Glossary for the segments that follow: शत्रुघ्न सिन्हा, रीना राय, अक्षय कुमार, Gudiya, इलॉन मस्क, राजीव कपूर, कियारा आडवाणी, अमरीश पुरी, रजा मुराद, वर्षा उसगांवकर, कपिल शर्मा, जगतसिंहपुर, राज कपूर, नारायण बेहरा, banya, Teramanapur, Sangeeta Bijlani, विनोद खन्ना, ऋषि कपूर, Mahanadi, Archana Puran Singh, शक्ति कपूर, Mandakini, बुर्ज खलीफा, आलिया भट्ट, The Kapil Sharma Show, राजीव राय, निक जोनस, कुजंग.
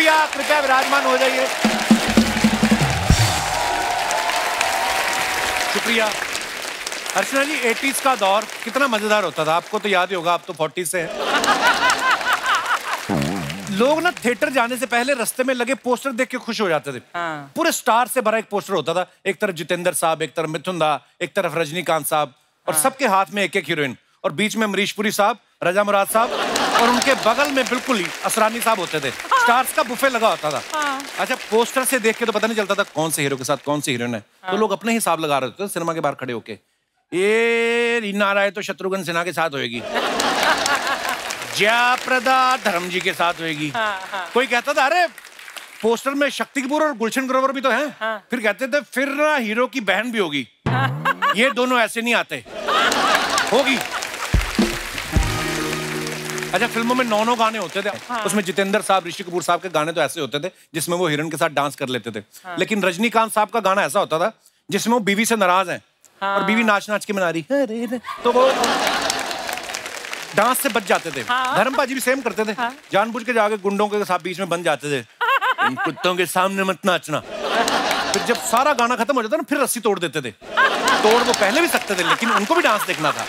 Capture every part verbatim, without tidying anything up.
शुक्रिया, कृपया विराजमान हो जाइए। शुक्रिया। अर्चना जी, एटीज़ का दौर कितना मजेदार होता था, आपको तो याद ही होगा, आप तो फोर्टी से हैं। लोग ना थिएटर जाने से पहले रास्ते में लगे पोस्टर देख के खुश हो जाते थे। हाँ। पूरे स्टार से भरा एक पोस्टर होता था, एक तरफ जितेंद्र साहब, एक तरफ मिथुंदा, एक तरफ रजनीकांत साहब, और हाँ। सबके हाथ में एक एक हीरोइन, और बीच में अमरीश पुरी साहब, रजा मुराद साहब, और उनके बगल में बिल्कुल ही असरानी साहब होते थे। स्टार्स का बुफे लगा होता था। हाँ। अच्छा, पोस्टर से देख के तो पता नहीं चलता था कौन से हीरो के साथ कौन सी हीरोइन है। हाँ। तो लोग अपने हिसाब लगा रहे थे सिनेमा के बाहर खड़े होके, ये रीना राय तो शत्रुघ्न सिन्हा के साथ होएगी, जया प्रदा धर्म जी के साथ होएगी। हाँ, हाँ। कोई कहता था अरे पोस्टर में शक्ति कपूर और गुलशन ग्रोवर भी तो हैं। हाँ। फिर कहते थे फिर ना हीरो की बहन भी होगी, ये दोनों ऐसे नहीं आते, होगी। अच्छा, फिल्मों में नौ नौ गाने होते थे। हाँ। उसमें जितेंद्र साहब, ऋषि कपूर साहब के गाने तो ऐसे होते थे जिसमें वो हीरोइन के साथ डांस कर लेते थे। हाँ। लेकिन रजनीकांत साहब का गाना ऐसा होता था जिसमें वो बीवी से नाराज हैं। हाँ। और बीवी नाच नाच के मना रही है रे रे, तो वो डांस से बच जाते थे। हाँ। धर्मपा जी भी सेम करते थे। हाँ। जानबूझ के जाके गुंडों के साथ बीच में बन जाते थे, इन कुत्तों के सामने मत नाचना। फिर जब सारा गाना खत्म हो जाता ना, फिर रस्सी तोड़ देते थे। तोड़ वो पहले भी सकते थे, लेकिन उनको भी डांस देखना था।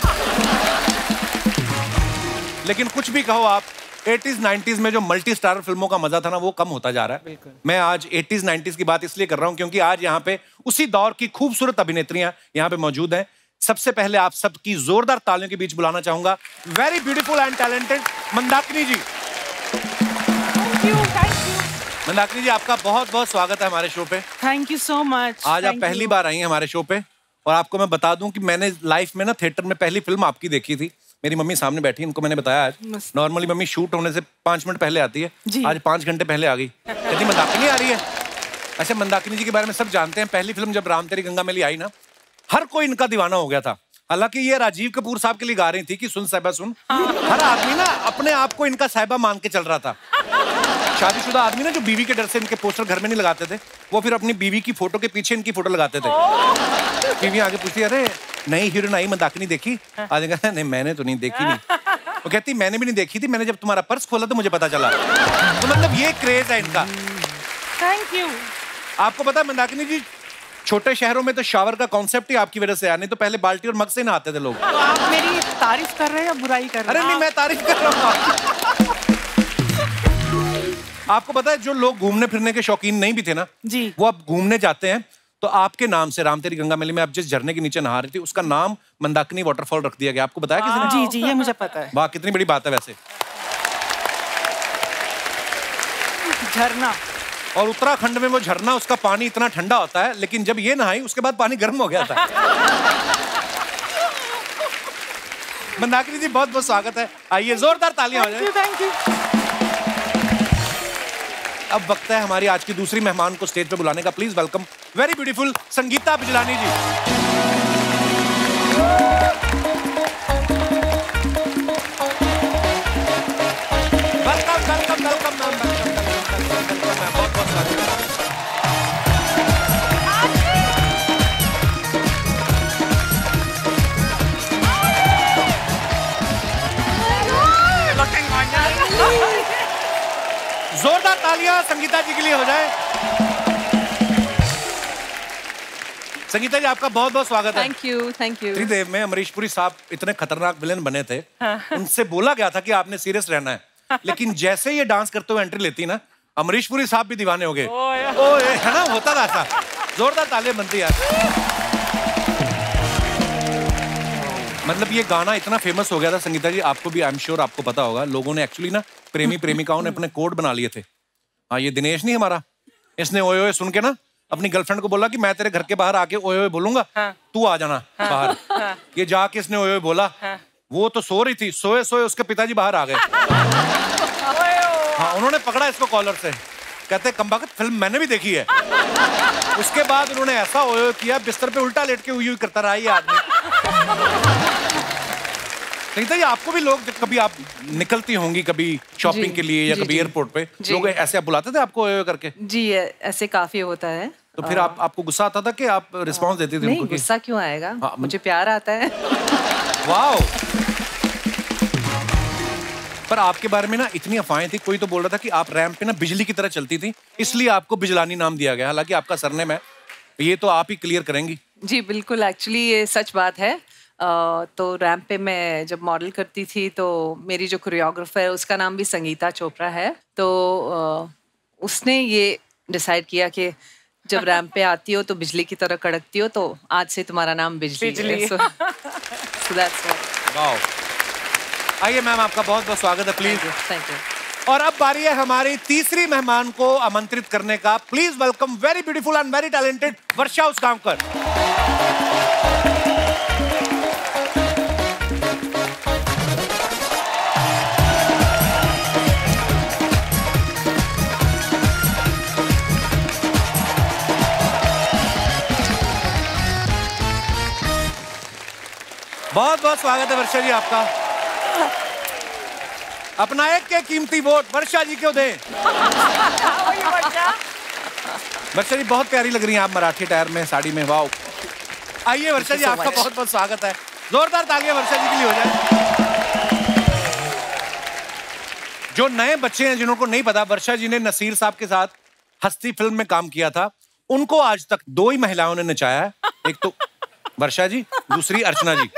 लेकिन कुछ भी कहो आप, एटीज़ नाइंटीज़ में जो मल्टी स्टारर फिल्मों का मजा था ना, वो कम होता जा रहा है। मैं आज एटीज़ नाइंटीज़ की बात इसलिए कर रहा हूँ क्योंकि आज यहाँ पे उसी दौर की खूबसूरत अभिनेत्रियां यहाँ पे मौजूद हैं। सबसे पहले आप सबकी जोरदार तालियों के बीच बुलाना चाहूंगा very beautiful and talented Mandakini ji. Thank you, thank you. Mandakini ji, आपका बहुत बहुत स्वागत है हमारे शो पे। Thank you so much. आज आप पहली बार आई हैं हमारे शो पे, और आपको मैं बता दूं कि मैंने लाइफ में ना थिएटर में पहली फिल्म आपकी देखी थी। मेरी मम्मी सामने बैठी, इनको मैंने बताया आज, नॉर्मली मम्मी शूट होने से पाँच मिनट पहले आती है, आज पाँच घंटे पहले आ गई। कहती मंदाकिनी आ रही है। अच्छा, मंदाकिनी जी के बारे में सब जानते हैं, पहली फिल्म जब राम तेरी गंगा मैली आई ना, हर कोई इनका दीवाना हो गया था। हालांकि ये राजीव कपूर साहब के लिए गा रही थी कि सुन साहिबा सुन। हर आदमी ना अपने आप को इनका साहिबा मान के चल रहा था। शादीशुदा आदमी ना जो बीवी के डर से इनके पोस्टर घर में नहीं लगाते थे, वो फिर अपनी बीवी की फोटो के पीछे इनकी फोटो लगाते थे। बीवी आगे पूछती अरे नई हीरोइन आई मंदाकिनी देखी? आज कहता नहीं मैंने तो नहीं देखी। नहीं, वो कहती मैंने भी नहीं देखी थी, मैंने जब तुम्हारा पर्स खोला तो मुझे पता चला। तो मतलब ये क्रेज है इनका। Thank you. आपको पता है मंदाकिनी जी, छोटे शहरों में तो शावर का कॉन्सेप्ट ही आपकी वजह से आया, नहीं तो पहले बाल्टी और मग से नहाते थे लोग। तो आप मेरी तारीफ कर रहे हैं या बुराई कर रहे हैं? अरे नहीं, मैं तारीफ कर रहा हूँ। आपको पता है जो लोग घूमने फिरने के शौकीन नहीं भी थे ना जी, वो अब घूमने जाते हैं, तो आपके नाम से राम तेरी गंगा मैली में आप जिस झरने के नीचे नहा रही थी, उसका नाम मंदाकिनी वाटरफॉल रख दिया गया। आपको बताया किसी ने? जी जी, ये मुझे पता है। वाह, कितनी बड़ी बात है वैसे, झरना। और उत्तराखंड में वो झरना, उसका पानी इतना ठंडा होता है, लेकिन जब ये नहाई उसके बाद पानी गर्म हो गया था। मंदाकिनी जी, बहुत बहुत स्वागत है, आइए जोरदार तालियां हो जाए। Thank you, thank you. अब वक्त है हमारी आज की दूसरी मेहमान को स्टेज पे बुलाने का। Please welcome very beautiful Sangeeta Bijlani ji. Welcome welcome welcome ma'am, बहुत बहुत स्वागत। जोरदार तालियां संगीता जी के लिए हो जाए। संगीता जी, आपका बहुत बहुत स्वागत है। Thank you, thank you. Tridev में अमरीश पुरी साहब इतने खतरनाक विलेन बने थे, उनसे बोला गया था कि आपने सीरियस रहना है, लेकिन जैसे ये डांस करते हुए एंट्री लेती ना, अमरीश पुरी साहब भी दीवाने हो गए। ओए, है ना, होता था ऐसा। जोरदार तालियां बनती है। मतलब ये गाना इतना फेमस हो गया था संगीता जी, आपको भी आई एम श्योर आपको पता होगा, लोगों ने एक्चुअली ना प्रेमी प्रेमिकाओं ने अपने कोड बना लिए थे। हाँ, ये दिनेश नहीं हमारा, इसने ओए ओए सुन के ना अपनी गर्लफ्रेंड को बोला कि मैं तेरे घर के बाहर आके ओए ओए बोलूंगा। हाँ। तू आ जाना। हाँ। बाहर। हाँ। ये जाके इसने ओए ओए बोला। हाँ। वो तो सो रही थी, सोए सोए उसके पिताजी बाहर आ गए। हाँ, उन्होंने पकड़ा इसको कॉलर से, कहते कम्बख्त फिल्म मैंने भी देखी है। उसके बाद उन्होंने ऐसा ओए ओए किया, बिस्तर पे उल्टा लेट के हुई हुई करता रहा ये आदमी। संगीता जी, आपको भी लोग जब कभी आप निकलती होंगी कभी शॉपिंग के लिए या कभी एयरपोर्ट पे, लोग ऐसे आप बुलाते थे आपको करके? जी, ऐसे काफी होता है। तो फिर आप, आपको गुस्सा आता था कि आप रिस्पांस देती थी? नहीं, गुस्सा क्यों आएगा। हाँ, मुझे प्यार आता है। वाओ। पर आपके बारे में ना इतनी अफवाहें थी, कोई तो बोल रहा था कि आप रैंप पे ना बिजली की तरह चलती थी, इसलिए आपको बिजलानी नाम दिया गया, हालांकि आपका सरनेम है, ये तो आप ही क्लियर करेंगी। जी बिल्कुल, एक्चुअली ये सच बात है। तो रैंप पे मैं जब मॉडल करती थी तो मेरी जो कोरियोग्राफर है उसका नाम भी संगीता चोपड़ा है, तो उसने ये डिसाइड किया कि जब रैंप पे आती हो तो बिजली की तरह कड़कती हो, तो आज से तुम्हारा नाम बिजली, बिजली। है। so, so that's right. wow. आइए मैम, आपका बहुत बहुत स्वागत है। Please thank you. और अब बारी है हमारी तीसरी मेहमान को आमंत्रित करने का। Please welcome very beautiful and very talented वर्षा उसगांवकर। बहुत बहुत स्वागत है वर्षा जी आपका। अपना एक के कीमती वोट वर्षा जी क्यों दें। वर्षा जी बहुत प्यारी लग रही हैं आप मराठी अटायर में, साड़ी में, वाओ। आइए वर्षा जी, आपका बहुत बहुत स्वागत है। जोरदार तालियां वर्षा जी के लिए हो जाए। जो नए बच्चे हैं जिनको नहीं पता, वर्षा जी ने नसीर साहब के साथ हस्ती फिल्म में काम किया था, उनको आज तक दो ही महिलाओं ने नचाया है, एक तो वर्षा जी, दूसरी अर्चना जी।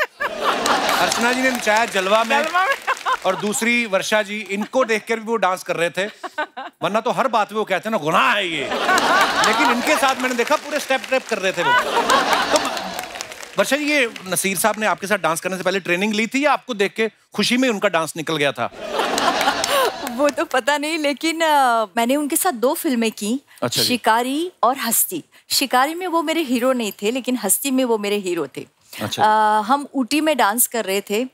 अर्चना जी ने नचाया जलवा में, जलवा में। और दूसरी वर्षा जी। इनको देखकर भी वो डांस कर रहे थे, वरना तो हर बात में वो कहते हैं ना गुनाह है ये, लेकिन इनके साथ मैंने देखा पूरे स्टेप स्टेप कर रहे थे वो। तो वर्षा जी, ये नसीर साहब ने आपके साथ डांस करने से पहले ट्रेनिंग ली थी या आपको देख के खुशी में उनका डांस निकल गया था? वो तो पता नहीं, लेकिन आ, मैंने उनके साथ दो फिल्में की, अच्छा, शिकारी और हस्ती। शिकारी में वो मेरे हीरो नहीं थे, लेकिन हस्ती में वो मेरे हीरो थे। अच्छा। आ, हम ऊटी में डांस कर रहे थे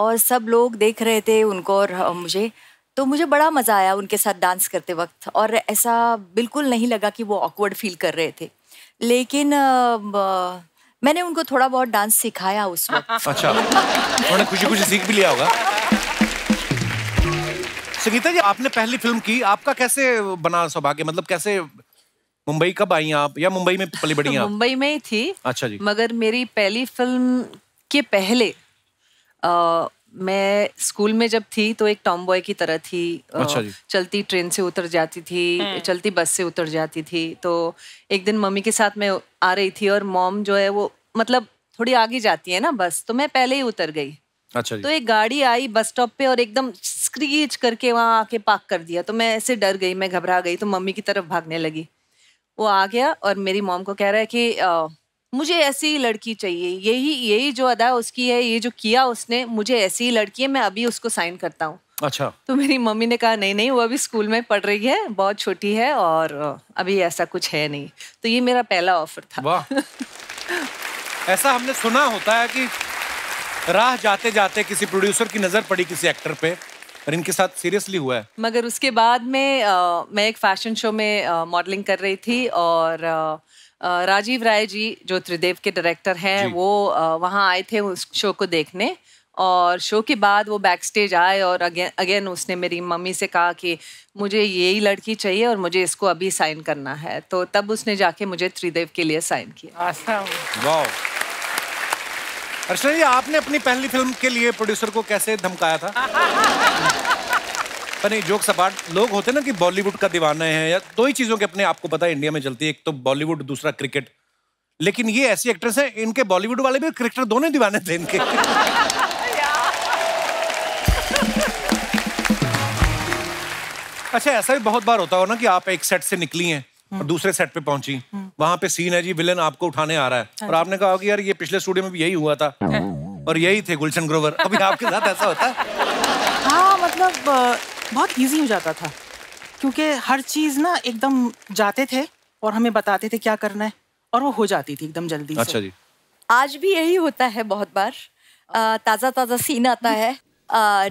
और सब लोग देख रहे थे उनको और मुझे, तो मुझे बड़ा मज़ा आया उनके साथ डांस करते वक्त, और ऐसा बिल्कुल नहीं लगा कि वो ऑकवर्ड फील कर रहे थे। लेकिन आ, ब, मैंने उनको थोड़ा बहुत डांस सिखाया उस वक्त। अच्छा, उन्होंने खुशी-खुशी सीख भी लिया होगा। संगीता जी, आपने पहली फिल्म की, आपका कैसे बना सौभाग्य, मतलब कैसे मुंबई, कब आई आप या मुंबई में पली बड़ी आप? मुंबई में ही थी। अच्छा जी। मगर मेरी पहली फिल्म के पहले आ, मैं स्कूल में जब थी तो एक टॉम बॉय की तरह थी। आ, अच्छा जी। चलती ट्रेन से उतर जाती थी, चलती बस से उतर जाती थी। तो एक दिन मम्मी के साथ मैं आ रही थी और मॉम जो है वो मतलब थोड़ी आगे जाती है ना बस, तो मैं पहले ही उतर गई। अच्छा जी। तो एक गाड़ी आई बस स्टॉप पे और एकदम स्क्रीच करके वहाँ आके पार्क कर दिया, तो मैं ऐसे डर गई, मैं घबरा गई, तो मम्मी की तरफ भागने लगी। वो आ गया और मेरी मॉम को कह रहा है कि आ, मुझे ऐसी लड़की चाहिए, यही यही जो अदा उसकी है, ये जो किया उसने, मुझे ऐसी लड़की है, मैं अभी उसको साइन करता हूँ। अच्छा। तो मेरी मम्मी ने कहा नहीं नहीं, वो अभी स्कूल में पढ़ रही है, बहुत छोटी है और अभी ऐसा कुछ है नहीं। तो ये मेरा पहला ऑफर था। वाह। ऐसा हमने सुना होता है कि राह जाते जाते किसी प्रोड्यूसर की नजर पड़ी किसी एक्टर पे, और इनके साथ सीरियसली हुआ है। मगर उसके बाद में आ, मैं एक फैशन शो में मॉडलिंग कर रही थी और आ, राजीव राय जी जो त्रिदेव के डायरेक्टर हैं वो आ, वहाँ आए थे उस शो को देखने, और शो के बाद वो बैक स्टेज आए और अगेन अगेन उसने मेरी मम्मी से कहा कि मुझे यही लड़की चाहिए और मुझे इसको अभी साइन करना है। तो तब उसने जाके मुझे त्रिदेव के लिए साइन किया। अर्चना जी, आपने अपनी पहली फिल्म के लिए प्रोड्यूसर को कैसे धमकाया था? पर नहीं, जोक सपाट, लोग होते ना कि बॉलीवुड का दीवाना है, या दो ही चीज़ों के अपने आप को पता है इंडिया में चलती है, एक तो बॉलीवुड, दूसरा क्रिकेट। लेकिन ये ऐसी एक्ट्रेस हैं, इनके बॉलीवुड वाले भी क्रिकेटर, दोनों दीवाने थे इनके। अच्छा, ऐसा भी बहुत बार होता हो ना कि आप एक सेट से निकली हैं और दूसरे सेट पे पहुंची, वहां पे सीन है जी, विलेन आपको उठाने आ रहा है और आपने कहा कि यार ये पिछले स्टूडियो में भी यही हुआ था और यही थे गुलशन ग्रोवर। अभी आपके साथ ऐसा होता है? हाँ, मतलब बहुत इजी हो जाता था क्योंकि हर चीज ना एकदम जाते थे और हमें बताते थे क्या करना है और वो हो जाती थी एकदम जल्दी से। अच्छा जी। आज भी यही होता है बहुत बार, ताज़ा ताज़ा सीन आता है,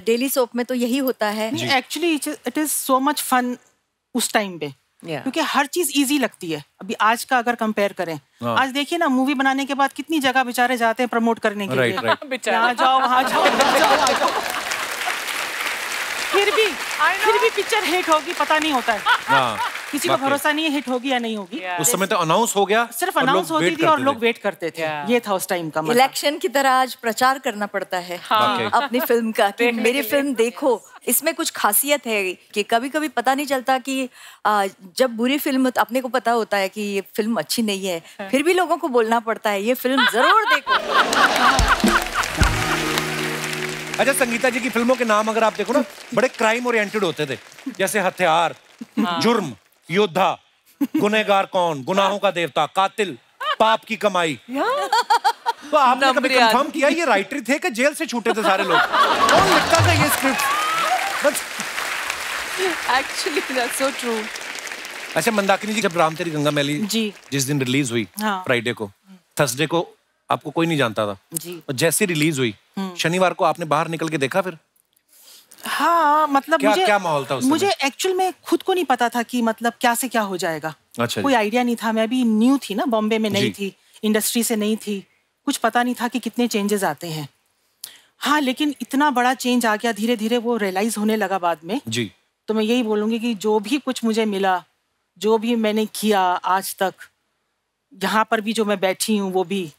डेली सोप में तो यही होता है। Actually it is so much fun उस टाइम पे। Yeah. क्योंकि हर चीज इजी लगती है। अभी आज का अगर कंपेयर करें, oh. आज देखिए ना, मूवी बनाने के बाद कितनी जगह बेचारे जाते हैं प्रमोट करने के right, लिए right. यहाँ जाओ, वहाँ जाओ, जाओ, जाओ। फिर भी फिर भी पिक्चर हिट होगी पता नहीं होता है। nah. किसी को भरोसा नहीं है हिट होगी या नहीं होगी। yeah. उस समय तो अनाउंस हो गया, सिर्फ अनाउंस होती थी और लोग वेट करते थे। yeah. ये था उस टाइम का। इलेक्शन की तरह आज प्रचार करना पड़ता है अपनी फिल्म का, मेरी फिल्म देखो, इसमें कुछ खासियत है कि कभी कभी पता नहीं चलता कि जब बुरी फिल्म अपने को पता होता है कि ये फिल्म अच्छी नहीं है, फिर भी लोगों को बोलना पड़ता है ये फिल्म जरूर देखो। अच्छा, संगीता जी की फिल्मों के नाम अगर आप देखो ना, बड़े क्राइम ओरिएंटेड होते थे, जैसे हथियार, जुर्म, योद्धा, गुनहगार कौन, गुनाहों का देवता, कातिल, पाप की कमाई। तो आपने कभी कंफर्म किया ये राइटर थे कि जेल से छूटे थे सारे लोग? कौन लिखता था ये script? Actually that's so true. अच्छा मंदाकिनी जी, जब राम तेरी गंगा मैली जी जिस दिन रिलीज हुई, फ्राइडे को, थर्सडे को आपको कोई नहीं जानता था जी, और जैसे रिलीज हुई शनिवार को आपने बाहर निकल के देखा फिर? हाँ, मतलब क्या, मुझे क्या माहौल था? मुझे एक्चुअल में खुद को नहीं पता था कि मतलब क्या से क्या हो जाएगा। अच्छा, कोई आइडिया नहीं था। मैं अभी न्यू थी ना, बॉम्बे में नहीं थी, इंडस्ट्री से नहीं थी, कुछ पता नहीं था कि कितने चेंजेस आते हैं। हाँ, लेकिन इतना बड़ा चेंज आ गया धीरे धीरे, वो रियलाइज होने लगा बाद में जी। तो मैं यही बोलूँगी कि जो भी कुछ मुझे मिला, जो भी मैंने किया आज तक, यहाँ पर भी जो मैं बैठी हूँ, वो भी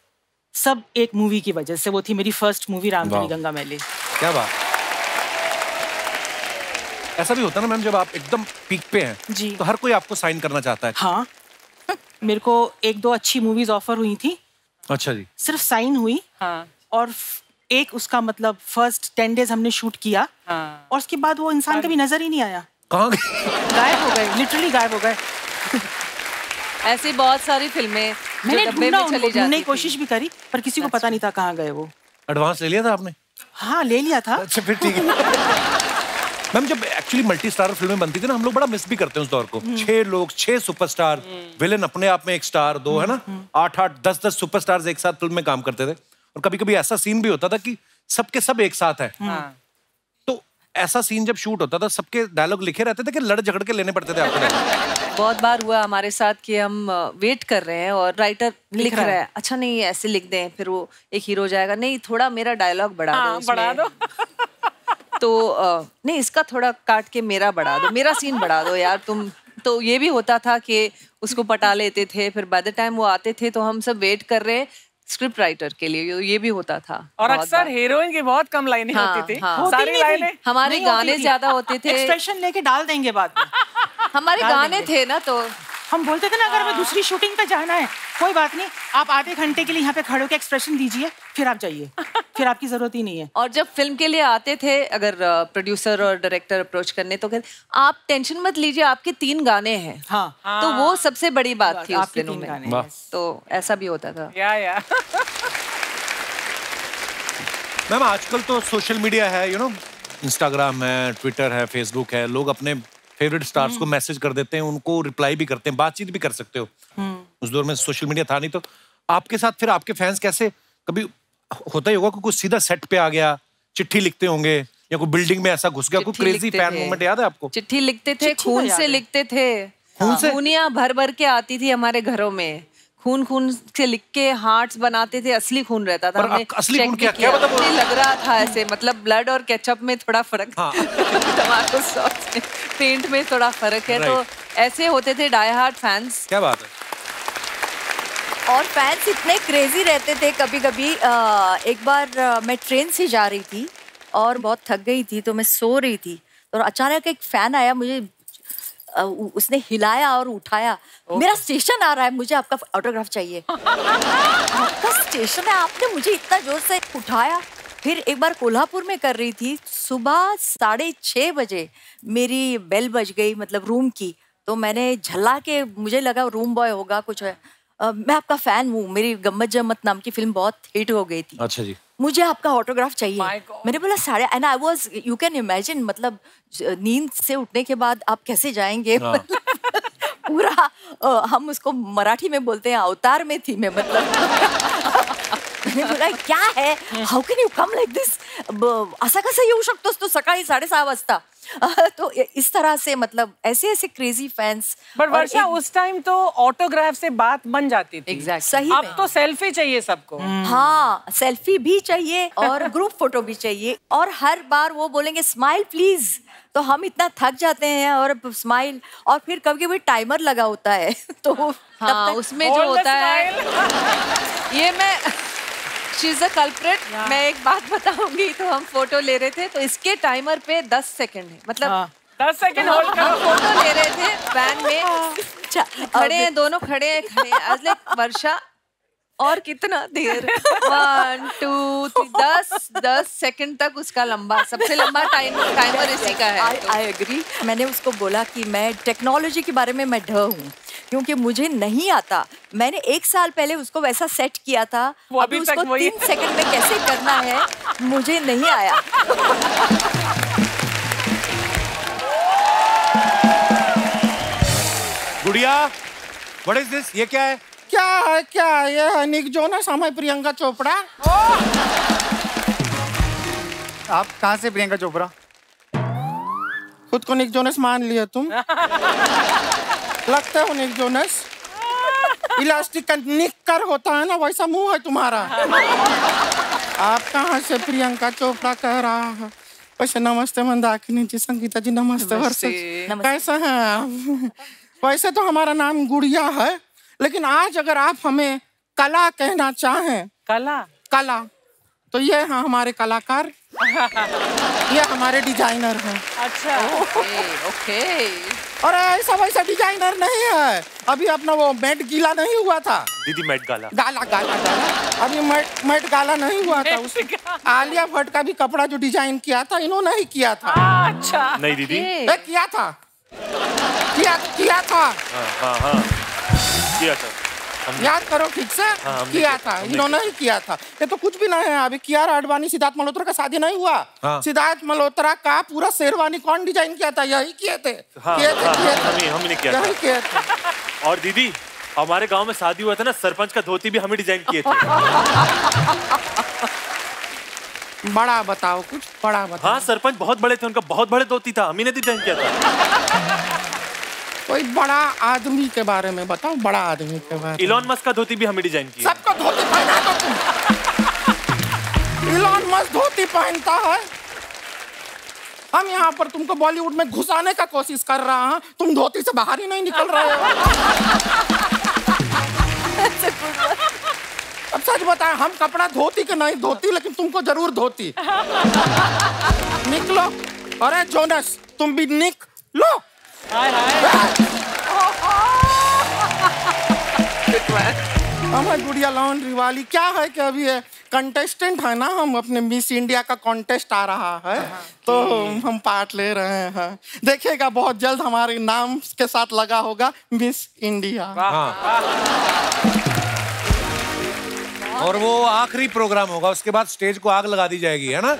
सब एक मूवी की वजह से। वो थी मेरी फर्स्ट मूवी राम तेरी गंगा मैली। क्या बात! ऐसा भी होता है ना मैम, जब आप एकदम पीक पे हैं जी, तो हर कोई आपको साइन करना चाहता है। हाँ, मेरे को एक दो अच्छी मूवीज ऑफर हुई थी। अच्छा जी। सिर्फ साइन हुई। हाँ। और एक उसका मतलब फर्स्ट टेन डेज हमने शूट किया। हाँ। और उसके बाद वो इंसान कभी नजर ही नहीं आया, कहाँ गायब हो गए, लिटरली गायब हो गए। ऐसी बहुत सारी फिल्में मैंने ढूंढा, ढूंढने की कोशिश भी करी, पर किसी को पता नहीं था कहाँ गए वो। एडवांस ले लिया था आपने? हाँ, ले लिया था। अच्छा, फिर ठीक है। मैम, जब एक्चुअली मल्टी स्टार फिल्में बनती थी ना, हम लोग बड़ा मिस भी करते हैं उस दौर को। छह लोग, छह सुपरस्टार, विलेन अपने आप में एक स्टार, दो, है ना, आठ आठ दस दस सुपरस्टार्स एक साथ फिल्म में काम करते थे। और कभी कभी ऐसा सीन भी होता था कि सबके सब एक साथ है। हाँ। तो ऐसा सीन जब शूट होता था, सबके डायलॉग लिखे रहते थे कि लड़ झगड़ के लेने पड़ते थे आपको? बहुत बार हुआ हमारे साथ कि हम वेट कर रहे हैं और राइटर लिख रहा है, अच्छा नहीं ऐसे लिख दें, फिर वो एक हीरो जाएगा, नहीं थोड़ा मेरा डायलॉग बढ़ा दो, तो आ, नहीं इसका थोड़ा काट के मेरा बढ़ा दो, मेरा सीन बढ़ा दो यार तुम। तो ये भी होता था कि उसको पटा लेते थे, फिर बाय द टाइम वो आते थे तो हम सब वेट कर रहे हैं स्क्रिप्ट राइटर के लिए, ये भी होता था। और अक्सर हीरोइन की बहुत कम लाइनें हाँ, होती थी। हाँ, सारी लाइनें हमारे गाने ज्यादा होते थे, एक्सप्रेशन लेके डाल देंगे बाद में। हमारे गाने थे ना, तो हम बोलते थे ना, अगर हमें दूसरी शूटिंग पे जाना है, कोई बात नहीं, आप आधे घंटे के लिए यहाँ पे खड़े होकर एक्सप्रेशन दीजिए, फिर आप जाइए, फिर आपकी जरूरत ही नहीं है। और जब फिल्म के लिए आते थे, अगर प्रोड्यूसर और डायरेक्टर अप्रोच करने, तो कहते आप टेंशन मत लीजिए, आपके तीन गाने हैं। हाँ, हाँ, तो वो सबसे बड़ी बात थी उस दिनों में, तो ऐसा भी होता था। या, या। मैम, आजकल तो सोशल मीडिया है, यू नो, इंस्टाग्राम है, ट्विटर है, फेसबुक है, लोग अपने फेवरेट स्टार्स को मैसेज कर देते हैं, उनको रिप्लाई भी करते हैं, बातचीत भी कर सकते हो। उस दौर में सोशल मीडिया था नहीं, तो आपके साथ फिर आपके फैंस कैसे, कभी होता ही होगा कि कोई सीधा सेट पे आ गया, चिट्ठी लिखते होंगे, या कोई बिल्डिंग में ऐसा घुस गया, कोई क्रेजी फैन मोमेंट याद है आपको? चिट्ठी लिखते थे, खून से लिखते थे, खूनियां भर भर के आती थी हमारे घरों में, खून खून से लिख के हार्ट्स बनाते थे, असली खून रहता था। हमने असली खून क्या क्या मतलब लग रहा था ऐसे, मतलब ब्लड और केचप में थोड़ा फर्क, टमाटो सॉस में, पेंट में थोड़ा फर्क है, तो ऐसे होते थे डाई हार्ट फैंस। क्या बात है! और फैंस इतने क्रेजी रहते थे। कभी कभी आ, एक बार आ, मैं ट्रेन से जा रही थी और बहुत थक गई थी, तो मैं सो रही थी, तो अचानक एक फैन आया, मुझे आ, उसने हिलाया और उठाया, मेरा स्टेशन आ रहा है, मुझे आपका ऑटोग्राफ चाहिए। आपका स्टेशन है, आपने मुझे इतना जोर से उठाया। फिर एक बार कोल्हापुर में कर रही थी, सुबह साढ़े छः बजे मेरी बेल बज गई, मतलब रूम की, तो मैंने झल्ला के, मुझे लगा रूम बॉय होगा कुछ है, Uh, मैं आपका फैन हूँ, मेरी गम्मत जम्मत नाम की फिल्म बहुत हिट हो गई थी। अच्छा जी। मुझे आपका ऑटोग्राफ चाहिए। मैंने बोला साढ़े, and I was, you can imagine, मतलब नींद से उठने के बाद आप कैसे जाएंगे? हाँ। पूरा uh, हम उसको मराठी में बोलते हैं, अवतार में थी मैं, मतलब। मैंने बोला क्या है, how can you come like this, असा कसा येऊ शकतोस तो सकाळी साढ़े सहा वाजता। तो इस तरह से, मतलब ऐसे ऐसे क्रेजी फैंस। बट वर्षा, उस टाइम तो ऑटोग्राफ से बात बन जाती थी। एग्जैक्ट, सही। अब तो सेल्फी चाहिए सबको। हाँ, सेल्फी भी चाहिए और ग्रुप फोटो भी चाहिए, और हर बार वो बोलेंगे स्माइल प्लीज, तो हम इतना थक जाते हैं और स्माइल, और फिर कभी कभी टाइमर लगा होता है, तो हाँ, उसमें जो होता है, ये मैं She's a culprit. Yeah. मैं एक बात बताऊंगी तो हम फोटो ले रहे थे तो इसके टाइमर पे दस सेकंड है मतलब दस सेकंड होल्ड करो फोटो ले रहे थे वैन में खड़े हैं दोनों खड़े हैं खड़े हैं आज लाइक वर्षा और कितना देर वन टू थ्री दस दस सेकंड तक उसका लंबा सबसे लंबा टाइम टाइमर इसी का है I agree मैंने उसको बोला कि मैं टेक्नोलॉजी के बारे में मैं ढह हूँ क्योंकि मुझे नहीं आता मैंने एक साल पहले उसको वैसा सेट किया था अभी उसको तीन सेकंड में कैसे करना है मुझे नहीं आया गुड़िया what is this ये क्या है क्या है क्या है ये निक जोनस हमारी प्रियंका चोपड़ा आप कहाँ से प्रियंका चोपड़ा खुद को निक जोनस मान लिया तुम लगता है निक जोनस इलास्टिक निक कर होता है ना वैसा मुंह है तुम्हारा आप कहाँ से प्रियंका चोपड़ा कह रहा है वैसे नमस्ते मंदाकिनी जी संगीता जी नमस्ते वर्षा कैसा है वैसे तो हमारा नाम गुड़िया है लेकिन आज अगर आप हमें कला कहना चाहें कला कला तो ये हैं हमारे कलाकार ये हमारे डिजाइनर हैं अच्छा ओके ओके और ऐसा वैसा डिजाइनर नहीं है अभी अपना वो मेट गीला नहीं हुआ था दीदी मेट गाला गाला गाला गाला अभी मेट मेट गाला नहीं हुआ था उस आलिया भट्ट का भी कपड़ा जो डिजाइन किया था इन्होंने ही किया था अच्छा नहीं दीदी ये किया था किया किया था हाँ हाँ किया था याद करो ठीक से किया था इन्होंने ही किया था ये तो कुछ भी नहीं है अभी कियारा आडवाणी सिद्धार्थ मल्होत्रा का शादी नहीं हुआ सिद्धार्थ मल्होत्रा का पूरा शेरवानी कौन डिजाइन किया था यही किए थे किए थे किए हमने किया था और दीदी हमारे गांव में शादी हुआ था ना सरपंच का धोती भी हमें डिजाइन किए थे बड़ा बताओ कुछ बड़ा बताओ हाँ सरपंच बहुत बड़े थे उनका बहुत बड़े धोती था हमने डिजाइन किया था कोई बड़ा आदमी के बारे में बताओ बड़ा आदमी के बारे में इलॉन मस्क का धोती भी हमें डिजाइन की सबको धोती पहना दो तुम इलॉन मस्क धोती पहनता है हम यहाँ पर तुमको बॉलीवुड में घुसाने का कोशिश कर रहा हैं तुम धोती से बाहर ही नहीं निकल रहे हो अब सच बताएं हम कपड़ा धोती के नहीं धोती लेकिन तुमको जरूर धोती निकलो अरे जोनस तुम भी निकलो हाय हाय हमारी गुड़िया लॉन्ड्री वाली क्या है कि अभी कंटेस्टेंट है ना हम अपने मिस इंडिया का कॉन्टेस्ट आ रहा है तो हम पार्ट ले रहे हैं देखिएगा बहुत जल्द हमारे नाम के साथ लगा होगा मिस इंडिया और वो आखिरी प्रोग्राम होगा उसके बाद स्टेज को आग लगा दी जाएगी है ना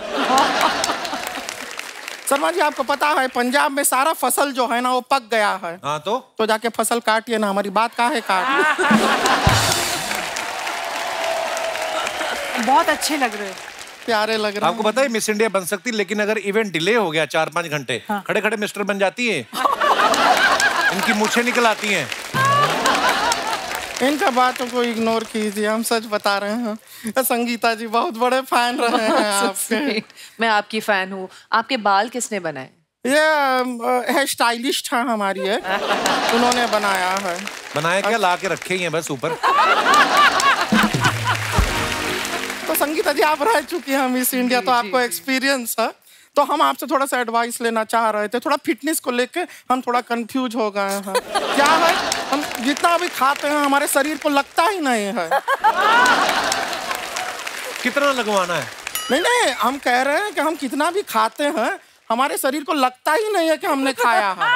शर्मा जी आपको पता है पंजाब में सारा फसल जो है ना वो पक गया है हाँ तो तो जाके फसल काटिए ना हमारी बात का है काट बहुत अच्छे लग रहे प्यारे लग रहे आपको पता है मिस इंडिया बन सकती लेकिन अगर इवेंट डिले हो गया चार पाँच घंटे हाँ। खड़े खड़े मिस्टर बन जाती है इनकी मूछें निकल आती हैं इनका बातों को इग्नोर कीजिए हम सच बता रहे हैं संगीता जी बहुत बड़े फैन रहे हैं आपके मैं आपकी फैन हूँ आपके बाल किसने बनाए ये हेयर स्टाइलिस्ट है हमारी है उन्होंने बनाया है बनाया क्या ला के रखे ही हैं बस ऊपर तो संगीता जी आप रह चुकी हैं मिस इंडिया तो आपको एक्सपीरियंस है तो हम आपसे थोड़ा सा एडवाइस लेना चाह रहे थे थोड़ा फिटनेस को लेके हम थोड़ा कंफ्यूज हो गए हैं क्या है हम जितना भी खाते हैं हमारे शरीर को लगता ही नहीं है कितना लगवाना है नहीं नहीं हम कह रहे हैं कि हम कितना भी खाते हैं हमारे शरीर को लगता ही नहीं है कि हमने खाया है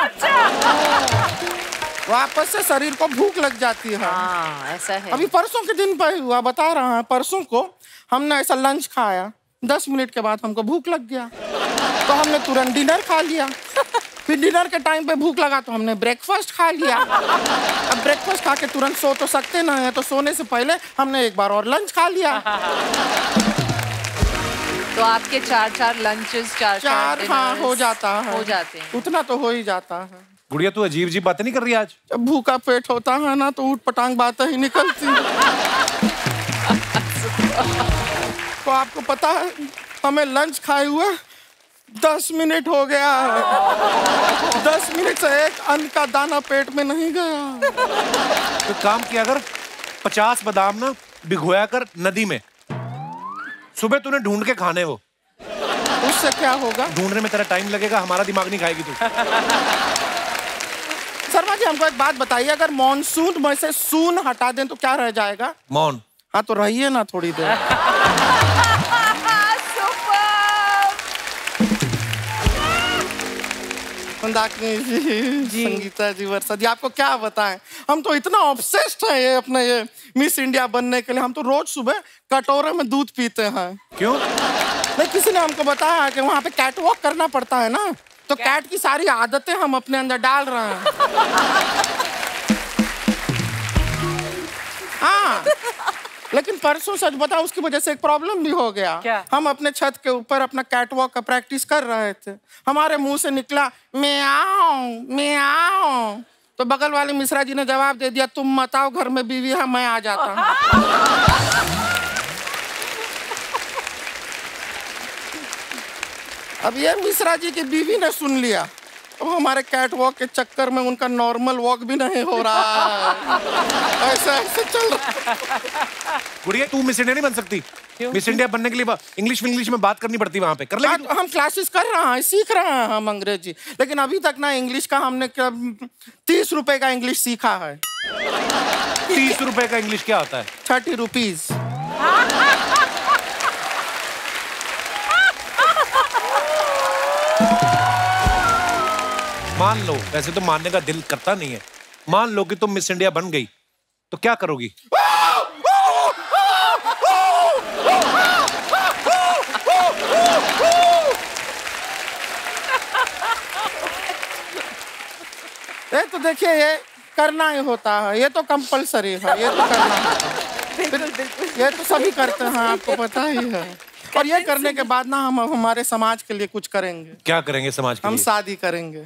वापस से शरीर को भूख लग जाती है ऐसा है अभी परसों के दिन पर हुआ बता रहा है परसों को हमने ऐसा लंच खाया दस मिनट के बाद हमको भूख लग गया तो हमने तुरंत डिनर खा लिया फिर डिनर के टाइम पे भूख लगा तो हमने ब्रेकफास्ट खा लिया अब ब्रेकफास्ट खा के तुरंत सो तो सकते ना है तो सोने से पहले हमने एक बार और लंच खा लिया तो आपके चार चार लंचेस चार चार हाँ हो जाता है हो जाते हैं उतना तो हो ही जाता है गुड़िया तू अजीब अजीब बातें नहीं कर रही आज जब भूखा पेट होता है ना तो ऊट पटांग बातें ही निकलती तो आपको पता है हमें लंच खाए हुए दस मिनट हो गया है दस मिनट से एक अन्न का दाना पेट में नहीं गया तो काम किया अगर पचास बादाम ना भिगोया कर नदी में सुबह तूने ढूंढ के खाने हो। उससे क्या होगा? ढूंढने में तेरा टाइम लगेगा, हमारा दिमाग नहीं खाएगी तू। शर्मा जी हमको एक बात बताइए, अगर मॉनसून में से सून हटा दें तो क्या रह जाएगा? मॉन। हाँ तो रहिए ना थोड़ी देर। मंदाकिनी जी, जी संगीता जी, वर्षा जी, आपको क्या बताएं, हम तो इतना ऑब्सेस्ड हैं ये अपने ये मिस इंडिया बनने के लिए। हम तो रोज सुबह कटोरे में दूध पीते हैं। क्यों? नहीं, किसी ने हमको बताया कि वहाँ पे कैट वॉक करना पड़ता है ना, तो कैट की सारी आदतें हम अपने अंदर डाल रहे हैं। हाँ लेकिन परसों सच बताओ उसकी वजह से एक प्रॉब्लम भी हो गया। क्या? हम अपने छत के ऊपर अपना कैटवॉक का प्रैक्टिस कर रहे थे, हमारे मुंह से निकला म्याऊं म्याऊं, तो बगल वाले मिश्रा जी ने जवाब दे दिया, तुम मत आओ, घर में बीवी है, मैं आ जाता हूँ। अब ये मिश्रा जी की बीवी ने सुन लिया, अब हमारे कैटवॉक के चक्कर में उनका नॉर्मल वॉक भी नहीं हो रहा है, ऐसा ऐसा चल रहा है। गुड़िया तू मिस इंडिया नहीं बन सकती। क्यों? मिस इंडिया बनने के लिए इंग्लिश में इंग्लिश में बात करनी पड़ती वहाँ पे, कर लेंगे। हम क्लासेस कर रहे हैं, सीख रहे हैं हम अंग्रेजी, लेकिन अभी तक ना इंग्लिश का हमने तीस रुपए का इंग्लिश सीखा है। तीस रुपए का इंग्लिश क्या होता है? Thirty rupees. मान लो, वैसे तो मानने का दिल करता नहीं है, मान लो कि तुम मिस इंडिया बन गई तो क्या करोगी? ये तो देखिए ये करना ही होता है, ये तो कंपलसरी है, ये तो करना होता है, ये तो सभी करते हैं, आपको पता ही है। और ये करने के बाद ना हम हमारे समाज के लिए कुछ करेंगे। क्या करेंगे समाज के लिए? हम शादी करेंगे।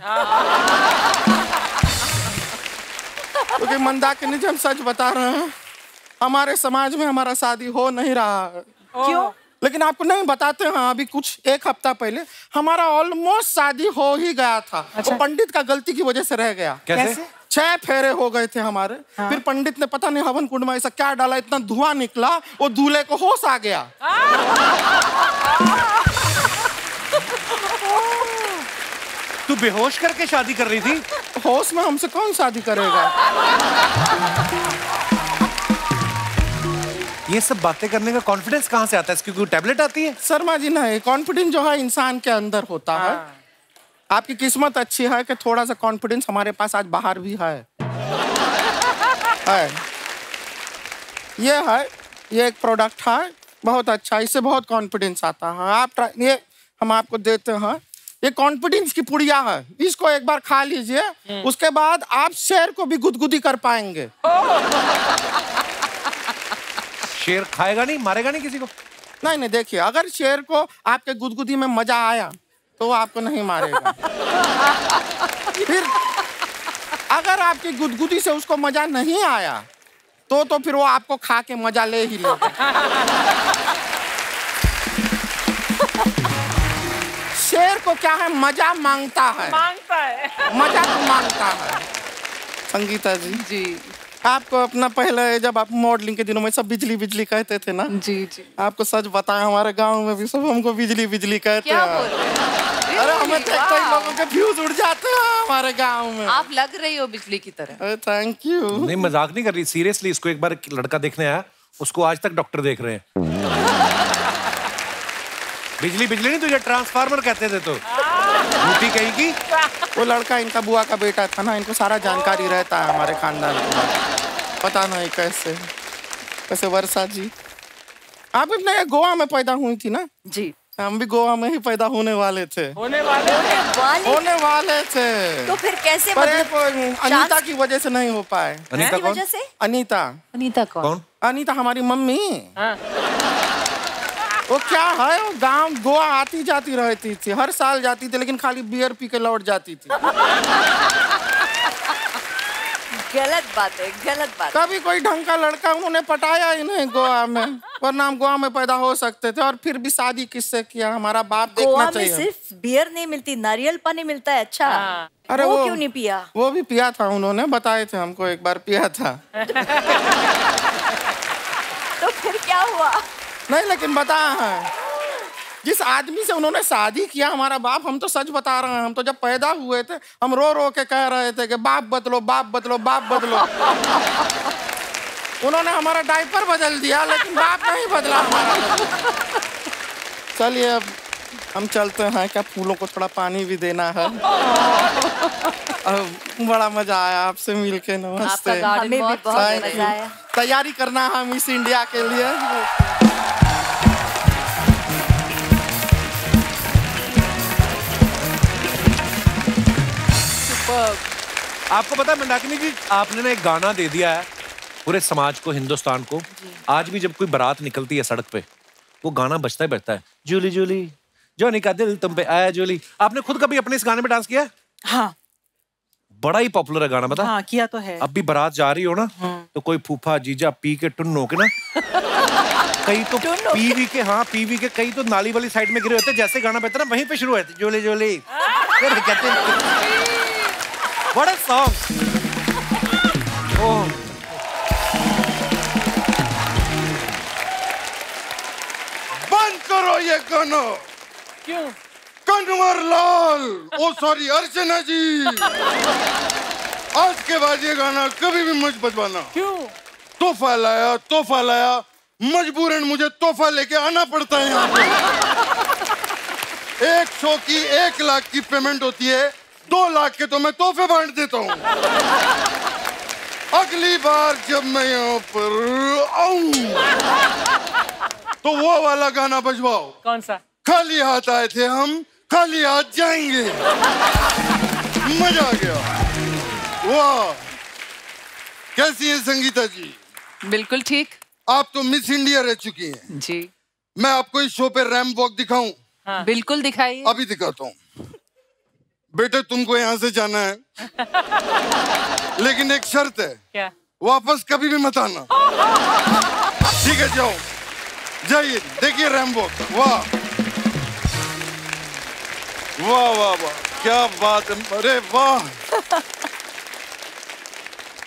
क्योंकि मंदाकिनी जी हम सच बता रहे हैं, हमारे समाज में हमारा शादी हो नहीं रहा है। क्यों? लेकिन आपको नहीं बताते हैं, अभी कुछ एक हफ्ता पहले हमारा ऑलमोस्ट शादी हो ही गया था। अच्छा? वो पंडित का गलती की वजह से रह गया। कैसे? छह फेरे हो गए थे हमारे। हाँ। फिर पंडित ने पता नहीं हवन कुंड में ऐसा क्या डाला, इतना धुआं निकला, वो दूल्हे को होश आ गया। तू बेहोश करके शादी कर रही थी? होश में हमसे कौन शादी करेगा? ये सब बातें करने का कॉन्फिडेंस कहाँ से आता है? क्योंकि टैबलेट आती है? शर्मा जी नहीं, कॉन्फिडेंस जो है इंसान के अंदर होता है। हाँ। आपकी किस्मत अच्छी है कि थोड़ा सा कॉन्फिडेंस हमारे पास आज बाहर भी है। है ये है, ये एक प्रोडक्ट है बहुत अच्छा, इससे बहुत कॉन्फिडेंस आता है। आप ये हम आपको देते हैं, ये कॉन्फिडेंस की पुड़िया है, इसको एक बार खा लीजिए, उसके बाद आप शेर को भी गुदगुदी कर पाएंगे। शेर खाएगा नहीं, मारेगा नहीं किसी को? नहीं नहीं, देखिए अगर शेर को आपके गुदगुदी में मजा आया तो आपको नहीं मारेगा। फिर अगर आपकी गुदगुदी से उसको मजा नहीं आया तो तो फिर वो आपको खा के मजा ले ही लेगा। शेर को क्या है, मजा मांगता है, मांगता है, मजा तो मांगता है। संगीता जी जी, आपको अपना पहले जब आप मॉडलिंग के दिनों में सब बिजली बिजली कहते थे ना? जी जी। आपको सच बताया, हमारे गांव में भी सब हमको बिजली बिजली कहते हैं। अरे हमें देखते ही लोगों के फ्यूज उड़ जाते हैं हमारे गांव में। आप लग रही हो बिजली की तरह। अरे थैंक यू। नहीं मजाक नहीं कर रही, सीरियसली। इसको एक बार एक लड़का देखने आया, उसको आज तक डॉक्टर देख रहे हैं। बिजली बिजली नहीं, तुझे ट्रांसफार्मर कहते थे तो झूठी कहेगी। वो लड़का इनका बुआ का बेटा था ना, इनको सारा जानकारी रहता है हमारे खानदान का, पता नहीं कैसे कैसे। वर्षा जी आप अपने गोवा में पैदा हुई थी ना? जी, हम भी गोवा में ही पैदा होने वाले थे। होने वाले होने वाले, होने वाले थे। तो फिर कैसे? पर मतलब अनीता की वजह से नहीं हो पाए। अनीता कौन? अनीता अनीता कौन? अनीता हमारी मम्मी। हाँ। वो क्या है, वो गांव गोवा आती जाती रहती थी, हर साल जाती थी, लेकिन खाली बियर पी के लौट जाती थी। गलत बात है, गलत बात। कभी कोई ढंग का लड़का उन्होंने पटाया ही नहीं गोवा में, वरना हम गोवा में पैदा हो सकते थे। और फिर भी शादी किससे किया, हमारा बाप देखना चाहिए। गोवा में सिर्फ बियर नहीं मिलती, नारियल पानी मिलता है। अच्छा। हाँ। अरे वो, वो क्यों नहीं पिया? वो भी पिया था, उन्होंने बताए थे हमको, एक बार पिया था। तो फिर क्या हुआ? नहीं, लेकिन बता जिस आदमी से उन्होंने शादी किया हमारा बाप, हम तो सच बता रहे हैं, हम तो जब पैदा हुए थे हम रो रो के कह रहे थे कि बाप बदलो बाप बदलो बाप बदलो। उन्होंने हमारा डायपर बदल दिया लेकिन बाप नहीं बदला हमारा। चलिए अब हम चलते हैं, क्या फूलों को थोड़ा पानी भी देना है। बड़ा मजा आया आपसे मिलके, नमस्ते। हमें भी बहुत मजा आया। तैयारी करना है मिस इंडिया के लिए। आपको पता है मंदाकिनी जी, आपने ना एक गाना दे दिया है पूरे समाज को, हिंदुस्तान को। आज भी जब कोई बारात निकलती है सड़क पे वो गाना बजता ही बजता है, जूली जूली जॉनी का दिल तुम पे आया जूली। आपने खुद कभी अपने इस गाने पे डांस किया है? हाँ, बड़ा ही पॉपुलर है गाना, पता? हाँ, किया तो है। अब भी बारात जा रही हो ना तो कोई फूफा जीजा पी के टुन हो के ना कई तो पीवी के, हाँ पीवी के कई तो नाली वाली साइड में गिरे होते, जैसे गाना बजता ना वहीं पे शुरू होते जोली जोली। What a song! Oh. बंद करो ये गाना। क्यों? कन्वर लाल, ओ सॉरी अर्चना जी, आज के बाद ये गाना कभी भी मत बजवाना। क्यों? तोहफा लाया तोहफा लाया, मजबूरन मुझे तोहफा लेके आना पड़ता है यहाँ पे। एक सौ की एक लाख की पेमेंट होती है, दो लाख के तो मैं तोहफे बांट देता हूँ। अगली बार जब मैं यहाँ पर आऊं तो वो वाला गाना बजवाओ। कौन सा? खाली हाथ आए थे हम खाली हाथ जाएंगे। मजा आ गया। वाह, कैसी है संगीता जी? बिल्कुल ठीक। आप तो मिस इंडिया रह चुकी हैं। जी। मैं आपको इस शो पे रैंप वॉक दिखाऊं? हाँ। बिल्कुल दिखाइए। अभी दिखाता हूँ। बेटे तुमको यहाँ से जाना है लेकिन एक शर्त है। क्या? वापस कभी भी मत आना। ठीक है, जाओ जाइए। देखिए रैम्बो, वाह वाह वाह वाह, क्या बात है। अरे वाह,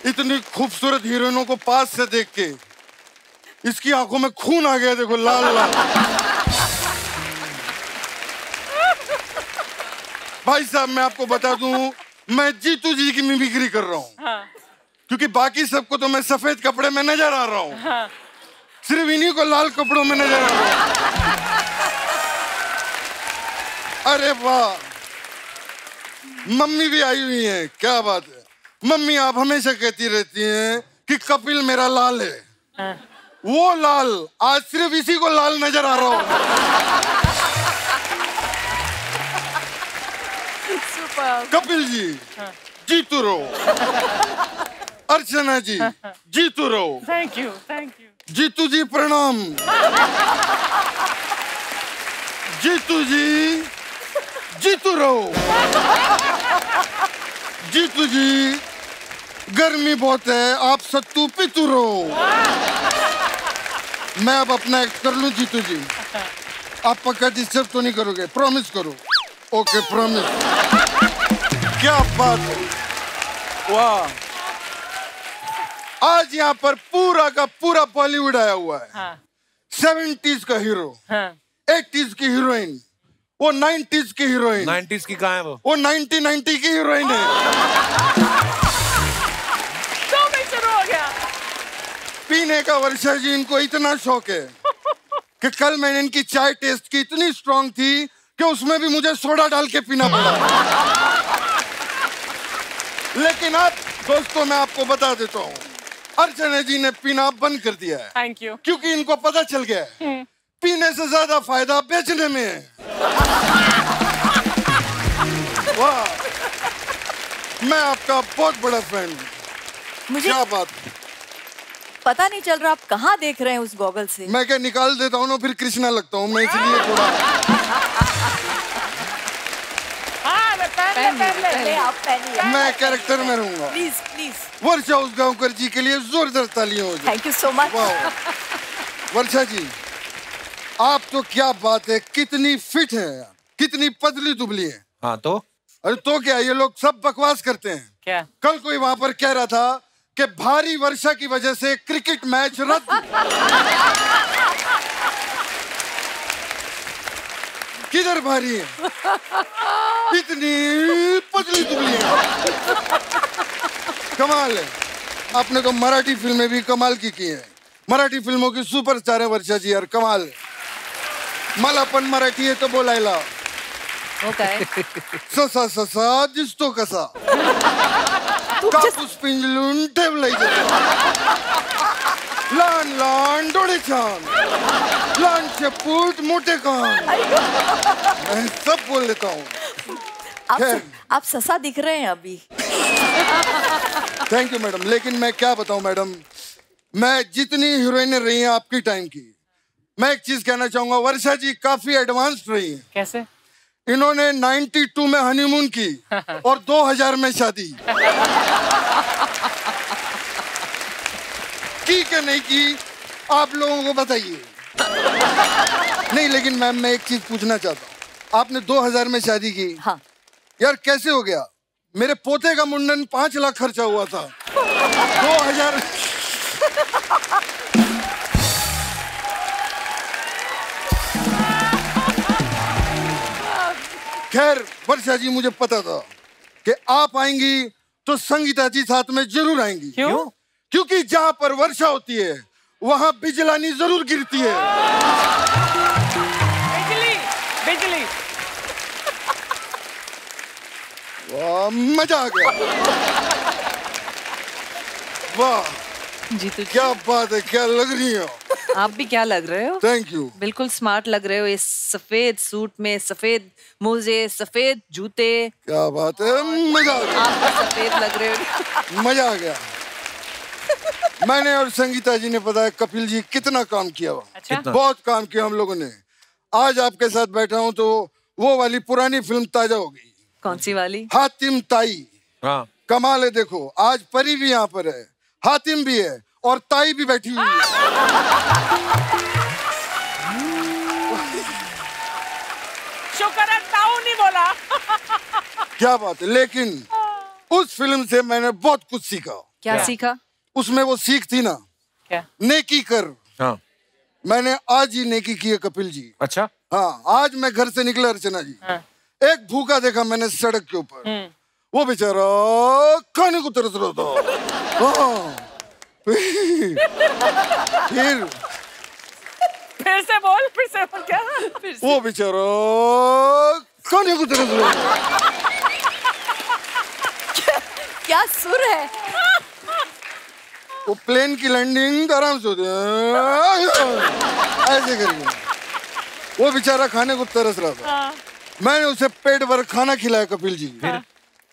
इतनी खूबसूरत हीरोइनों को पास से देख के इसकी आंखों में खून आ गया, देखो लाल लाल। भाई साहब मैं आपको बता दूं, मैं जीतू जी की मिमिक्री कर रहा हूँ। हाँ। क्योंकि बाकी सबको तो मैं सफेद कपड़े में नजर आ रहा हूँ। हाँ। सिर्फ इन्हीं को लाल कपड़ों में नजर आ रहा हूँ। अरे वाह, मम्मी भी आई हुई हैं, क्या बात है। मम्मी आप हमेशा कहती रहती हैं कि कपिल मेरा लाल है। हाँ। वो लाल आज सिर्फ इसी को लाल नजर आ रहा हूँ। कपिल जी जीतू रहो, अर्चना जी जीतू रहो। Thank you thank you. Jeetu ji प्रणाम। जीतू जी जीतू रहो। जीतू जी गर्मी बहुत है, आप सत्तू पीतू रहो। मैं अब अपना एक्ट कर लूं। जीतू जी आप पक्का डिस्टर्ब तो नहीं करोगे? प्रॉमिस करो। Okay promise. क्या बात है, वाह। आज यहाँ पर पूरा का पूरा बॉलीवुड आया हुआ है। हाँ। सेवेंटीज का हीरो, एटीज की हीरोइन, वो नाइन्टीज की हीरोइन। नाइन्टीज की कहाँ है वो? वो नाइन्टी नाइन्टी की हीरोइन है। तो मैं शुरू हो गया। पीने का वर्षा जी इनको इतना शौक है कि कल मैंने इनकी चाय टेस्ट की, इतनी स्ट्रॉन्ग थी कि उसमें भी मुझे सोडा डाल के पीना पड़ा। लेकिन आप दोस्तों मैं आपको बता देता हूँ, अर्चना जी ने पीना बंद कर दिया है। Thank you. क्योंकि इनको पता चल गया है पीने से ज्यादा फायदा बेचने में है। वाह, मैं आपका बहुत बड़ा फैन हूँ। मुझे क्या बात, पता नहीं चल रहा आप कहाँ देख रहे हैं उस गॉगल से। मैं क्या निकाल देता हूँ ना फिर कृष्णा लगता हूँ मैं, इसलिए थोड़ा पहले, पहले, पहले, आप पहले। मैं कैरेक्टर में रहूंगा। प्लीज प्लीज वर्षा उसगांवकर जी के लिए जोरदार तालियां हो जाए। Thank you so much. Varsha ji आप तो क्या बात है, कितनी फिट है, कितनी पतली दुबली है। हाँ तो अरे तो क्या, ये लोग सब बकवास करते हैं क्या? कल कोई वहाँ पर कह रहा था कि भारी वर्षा की वजह से क्रिकेट मैच रद्द। किधर भारी है? इतनी पतली दुबली है। कमाल है। आपने तो मराठी फिल्में भी कमाल की की है। मराठी फिल्मों की सुपरस्टार है वर्षा जी यार, कमाल है। मलापन मराठी है तो बोलायला। Okay. ससा ससा जिस्तो कसा। कापूस पिंजलून ठेवलायचा। लहान लहान डोळे छान, लहानचे पोट मोठे कान, मैं सब बोल लेता हूँ। आप, आप ससा दिख रहे हैं अभी। थैंक यू मैडम, लेकिन मैं क्या बताऊँ मैडम, मैं जितनी हीरोइनें रही हैं आपकी टाइम की, मैं एक चीज कहना चाहूँगा, वर्षा जी काफी एडवांस्ड रही हैं। कैसे? इन्होंने बानवे में हनीमून की और दो हज़ार में शादी की क्या नहीं की आप लोगों को बताइए। नहीं लेकिन मैम मैं एक चीज पूछना चाहता हूँ, आपने दो हज़ार में शादी की। हाँ। यार कैसे हो गया? मेरे पोते का मुंडन पांच लाख खर्चा हुआ था। दो हज़ार खैर वर्षा जी मुझे पता था कि आप आएंगी तो संगीता जी साथ में जरूर आएंगी। क्यों? क्योंकि जहाँ पर वर्षा होती है वहाँ बिजलानी जरूर गिरती है। बिजली, बिजली। वाह मजा आ गया। वाह जीतू जी क्या बात है, क्या लग रही हो आप भी, क्या लग रहे हो। Thank you. बिल्कुल स्मार्ट लग रहे हो इस सफेद सूट में, सफेद मोजे, सफेद जूते। क्या बात है, मजा आ गया। आप सफेद लग रहे हो। मजा आ गया। मैंने और संगीता जी ने पता है कपिल जी कितना काम किया हुआ। अच्छा? बहुत काम किया हम लोगों ने। आज आपके साथ बैठा हूँ तो वो वाली पुरानी फिल्म ताजा हो गई। कौन सी वाली? हातिम ताई। कमाल है, देखो आज परी भी यहाँ पर है, हातिम भी है और ताई भी बैठी हुई है। शुक्र है ताऊ नहीं बोला। क्या बात है। लेकिन उस फिल्म से मैंने बहुत कुछ सीखा। क्या, क्या? सीखा? उसमें वो सीख थी ना। क्या? नेकी कर। हाँ। मैंने आज ही नेकी की है कपिल जी। अच्छा? हाँ, आज मैं घर से निकला अर्चना जी। हाँ। एक भूखा देखा मैंने सड़क के ऊपर, वो बेचारा खाने को तरस रहा था। हाँ। फिर फिर से बोल फिर से बोल क्या फिर से। वो बेचारा खाने को तरस रहा था। क्या सुर है। वो प्लेन की लैंडिंग आराम से होती है, ऐसे करिए। वो बेचारा खाने को तरस रहा था। हाँ। मैंने उसे पेट भर खाना खिलाया कपिल जी। हाँ।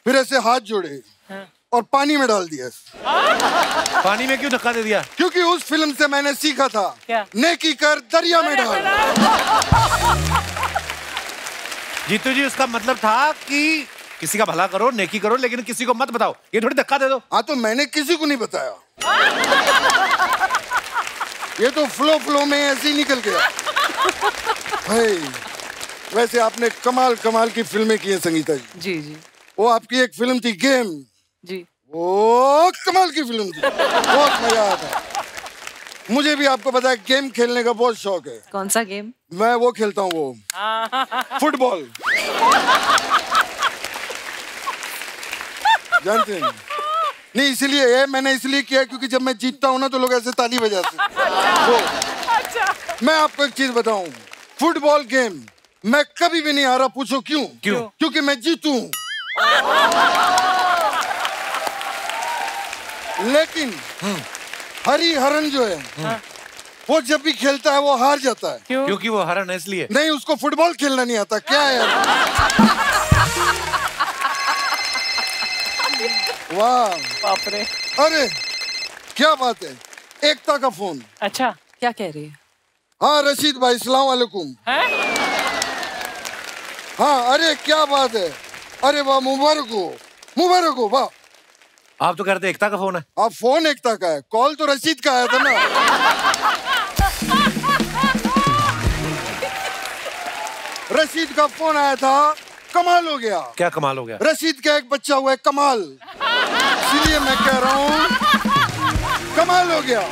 फिर ऐसे हाथ जोड़े। हाँ। और पानी में डाल दिया। पानी में क्यों धक्का दे दिया? क्योंकि उस फिल्म से मैंने सीखा था। क्या? नेकी कर दरिया में डाल। जीतू जी उसका मतलब था कि किसी का भला करो, नेकी करो, लेकिन किसी को मत बताओ, ये थोड़ी धक्का दे दो। हाँ तो मैंने किसी को नहीं बताया। ये तो फ्लो फ्लो में ऐसे ही निकल गया। भाई वैसे आपने कमाल कमाल की फिल्में की है संगीता जी। जी जी। वो आपकी एक फिल्म थी गेम जी, ओ कमाल की फिल्म थी, बहुत मजा आता। मुझे भी आपको पता है गेम खेलने का बहुत शौक है। कौन सा गेम? मैं वो खेलता हूँ वो फुटबॉल। जानते हैं? नहीं इसलिए है, मैंने इसलिए किया क्योंकि जब मैं जीतता हूँ ना तो लोग ऐसे ताली बजाते हैं। मैं आपको एक चीज बताऊँ, फुटबॉल गेम मैं कभी भी नहीं हारा। पूछो क्यों? क्यों? क्योंकि मैं जीतूँ। लेकिन हरी हरन जो है वो जब भी खेलता है वो हार जाता है। क्यों? क्योंकि वो हरन है इसलिए। नहीं उसको फुटबॉल खेलना नहीं आता। क्या है? वाह बाप रे, अरे क्या बात है। एकता का फोन। अच्छा क्या कह रही है? हाँ रशीद भाई सलाम वालेकुम। हाँ अरे क्या बात है, अरे वाह मुबारक हो, मुबारक हो। वाह आप तो करते एकता का फोन है। आप फोन एकता का है, कॉल तो रशीद का आया था ना। रशीद का फोन आया था, कमाल हो गया। क्या कमाल हो गया? रशीद का एक बच्चा हुआ है कमाल, इसलिए मैं कह रहा हूँ कमाल हो गया।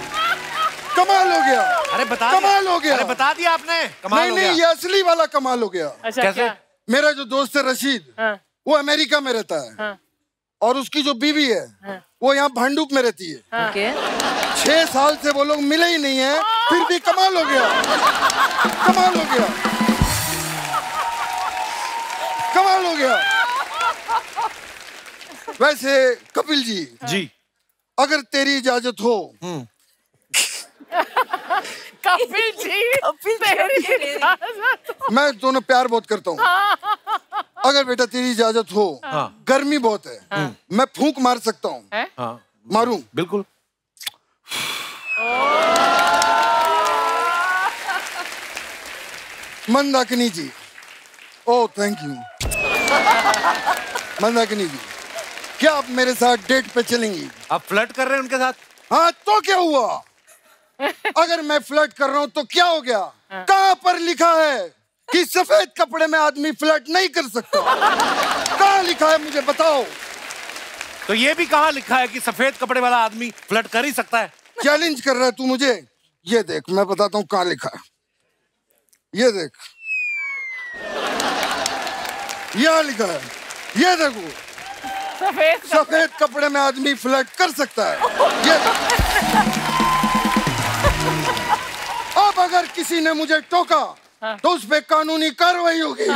कमाल हो गया। अरे बता कमाल हो गया। अरे बता दिया आपने। कमाल हो गया। नहीं नहीं, ये असली वाला कमाल हो गया। कैसे? मेरा जो दोस्त है रशीद, वो अमेरिका में रहता है और उसकी जो बीवी है वो यहाँ भांडुप में रहती है। छह साल से वो लोग मिले ही नहीं है, फिर भी कमाल हो गया। कमाल हो गया। कमाल हो गया। वैसे कपिल जी जी, अगर तेरी इजाजत हो। कपिल जी, तेरी मैं दोनों प्यार बहुत करता हूँ। अगर बेटा तेरी इजाजत हो, गर्मी बहुत है, मैं फूंक मार सकता हूँ। मारूं? बिल्कुल। Mandakini ji, oh thank you. Mandakini ji, क्या आप मेरे साथ डेट पे चलेंगी? आप फ्लर्ट कर रहे हैं उनके साथ? हाँ तो क्या हुआ? अगर मैं फ्लर्ट कर रहा हूँ तो क्या हो गया? कहाँ पर लिखा है कि सफेद कपड़े में आदमी फ्लर्ट नहीं कर सकता? कहाँ लिखा है मुझे बताओ। तो ये भी कहाँ लिखा है कि सफेद कपड़े वाला आदमी फ्लर्ट कर ही सकता है? चैलेंज कर रहा है तू मुझे? ये देख मैं बताता हूँ कहाँ लिखा है। ये देख, यहाँ लिखा है। ये देखो, सफेद सफेद कपड़े में आदमी फ्लर्ट कर सकता है। ये अब अगर किसी ने मुझे टोका तो उस पे कानूनी कार्रवाई होगी,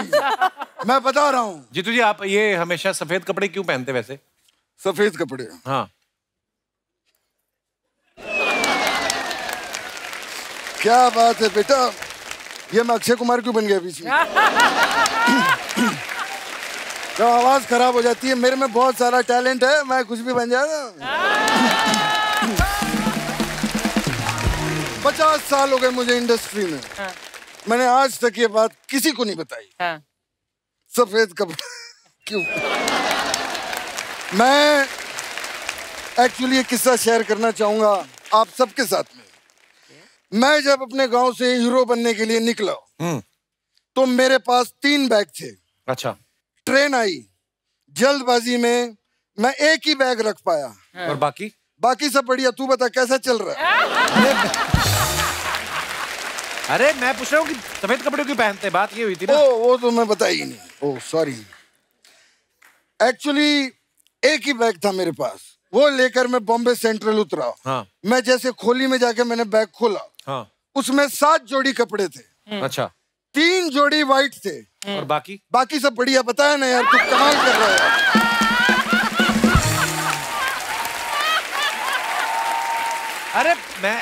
मैं बता रहा हूँ। जीतू जी, आप ये हमेशा सफेद कपड़े क्यों पहनते वैसे? सफेद कपड़े? हाँ। क्या बात है बेटा, ये मैं अक्षय कुमार क्यों बन गया बीच में? जब आवाज खराब हो जाती है, मेरे में बहुत सारा टैलेंट है, मैं कुछ भी बन जाऊंगा। पचास साल हो गए मुझे इंडस्ट्री में, मैंने आज तक ये बात किसी को नहीं बताई। हाँ। सफेद कपड़े क्यों? मैं एक्चुअली ये किस्सा शेयर करना चाहूंगा आप सबके साथ में। मैं जब अपने गांव से हीरो बनने के लिए निकला तो मेरे पास तीन बैग थे। अच्छा। ट्रेन आई, जल्दबाजी में मैं एक ही बैग रख पाया। हाँ। और बाकी बाकी सब बढ़िया। तू बता कैसा चल रहा है? अरे मैं पूछ रहा हूँ कि सफेद कपड़े क्यों पहनते, बात ये हुई थी ना। ओ, वो तो मैं बताई नहीं। ओ सॉरी, एक्चुअली एक ही बैग था मेरे पास, वो लेकर मैं बॉम्बे सेंट्रल उतरा। हाँ। मैं जैसे खोली में जाके मैंने बैग खोला। हाँ। उसमें सात जोड़ी कपड़े थे। अच्छा। तीन जोड़ी व्हाइट थे और बाकी बाकी सब बढ़िया। बताया ना यार, तू कमाल कर रहा है। अरे मैं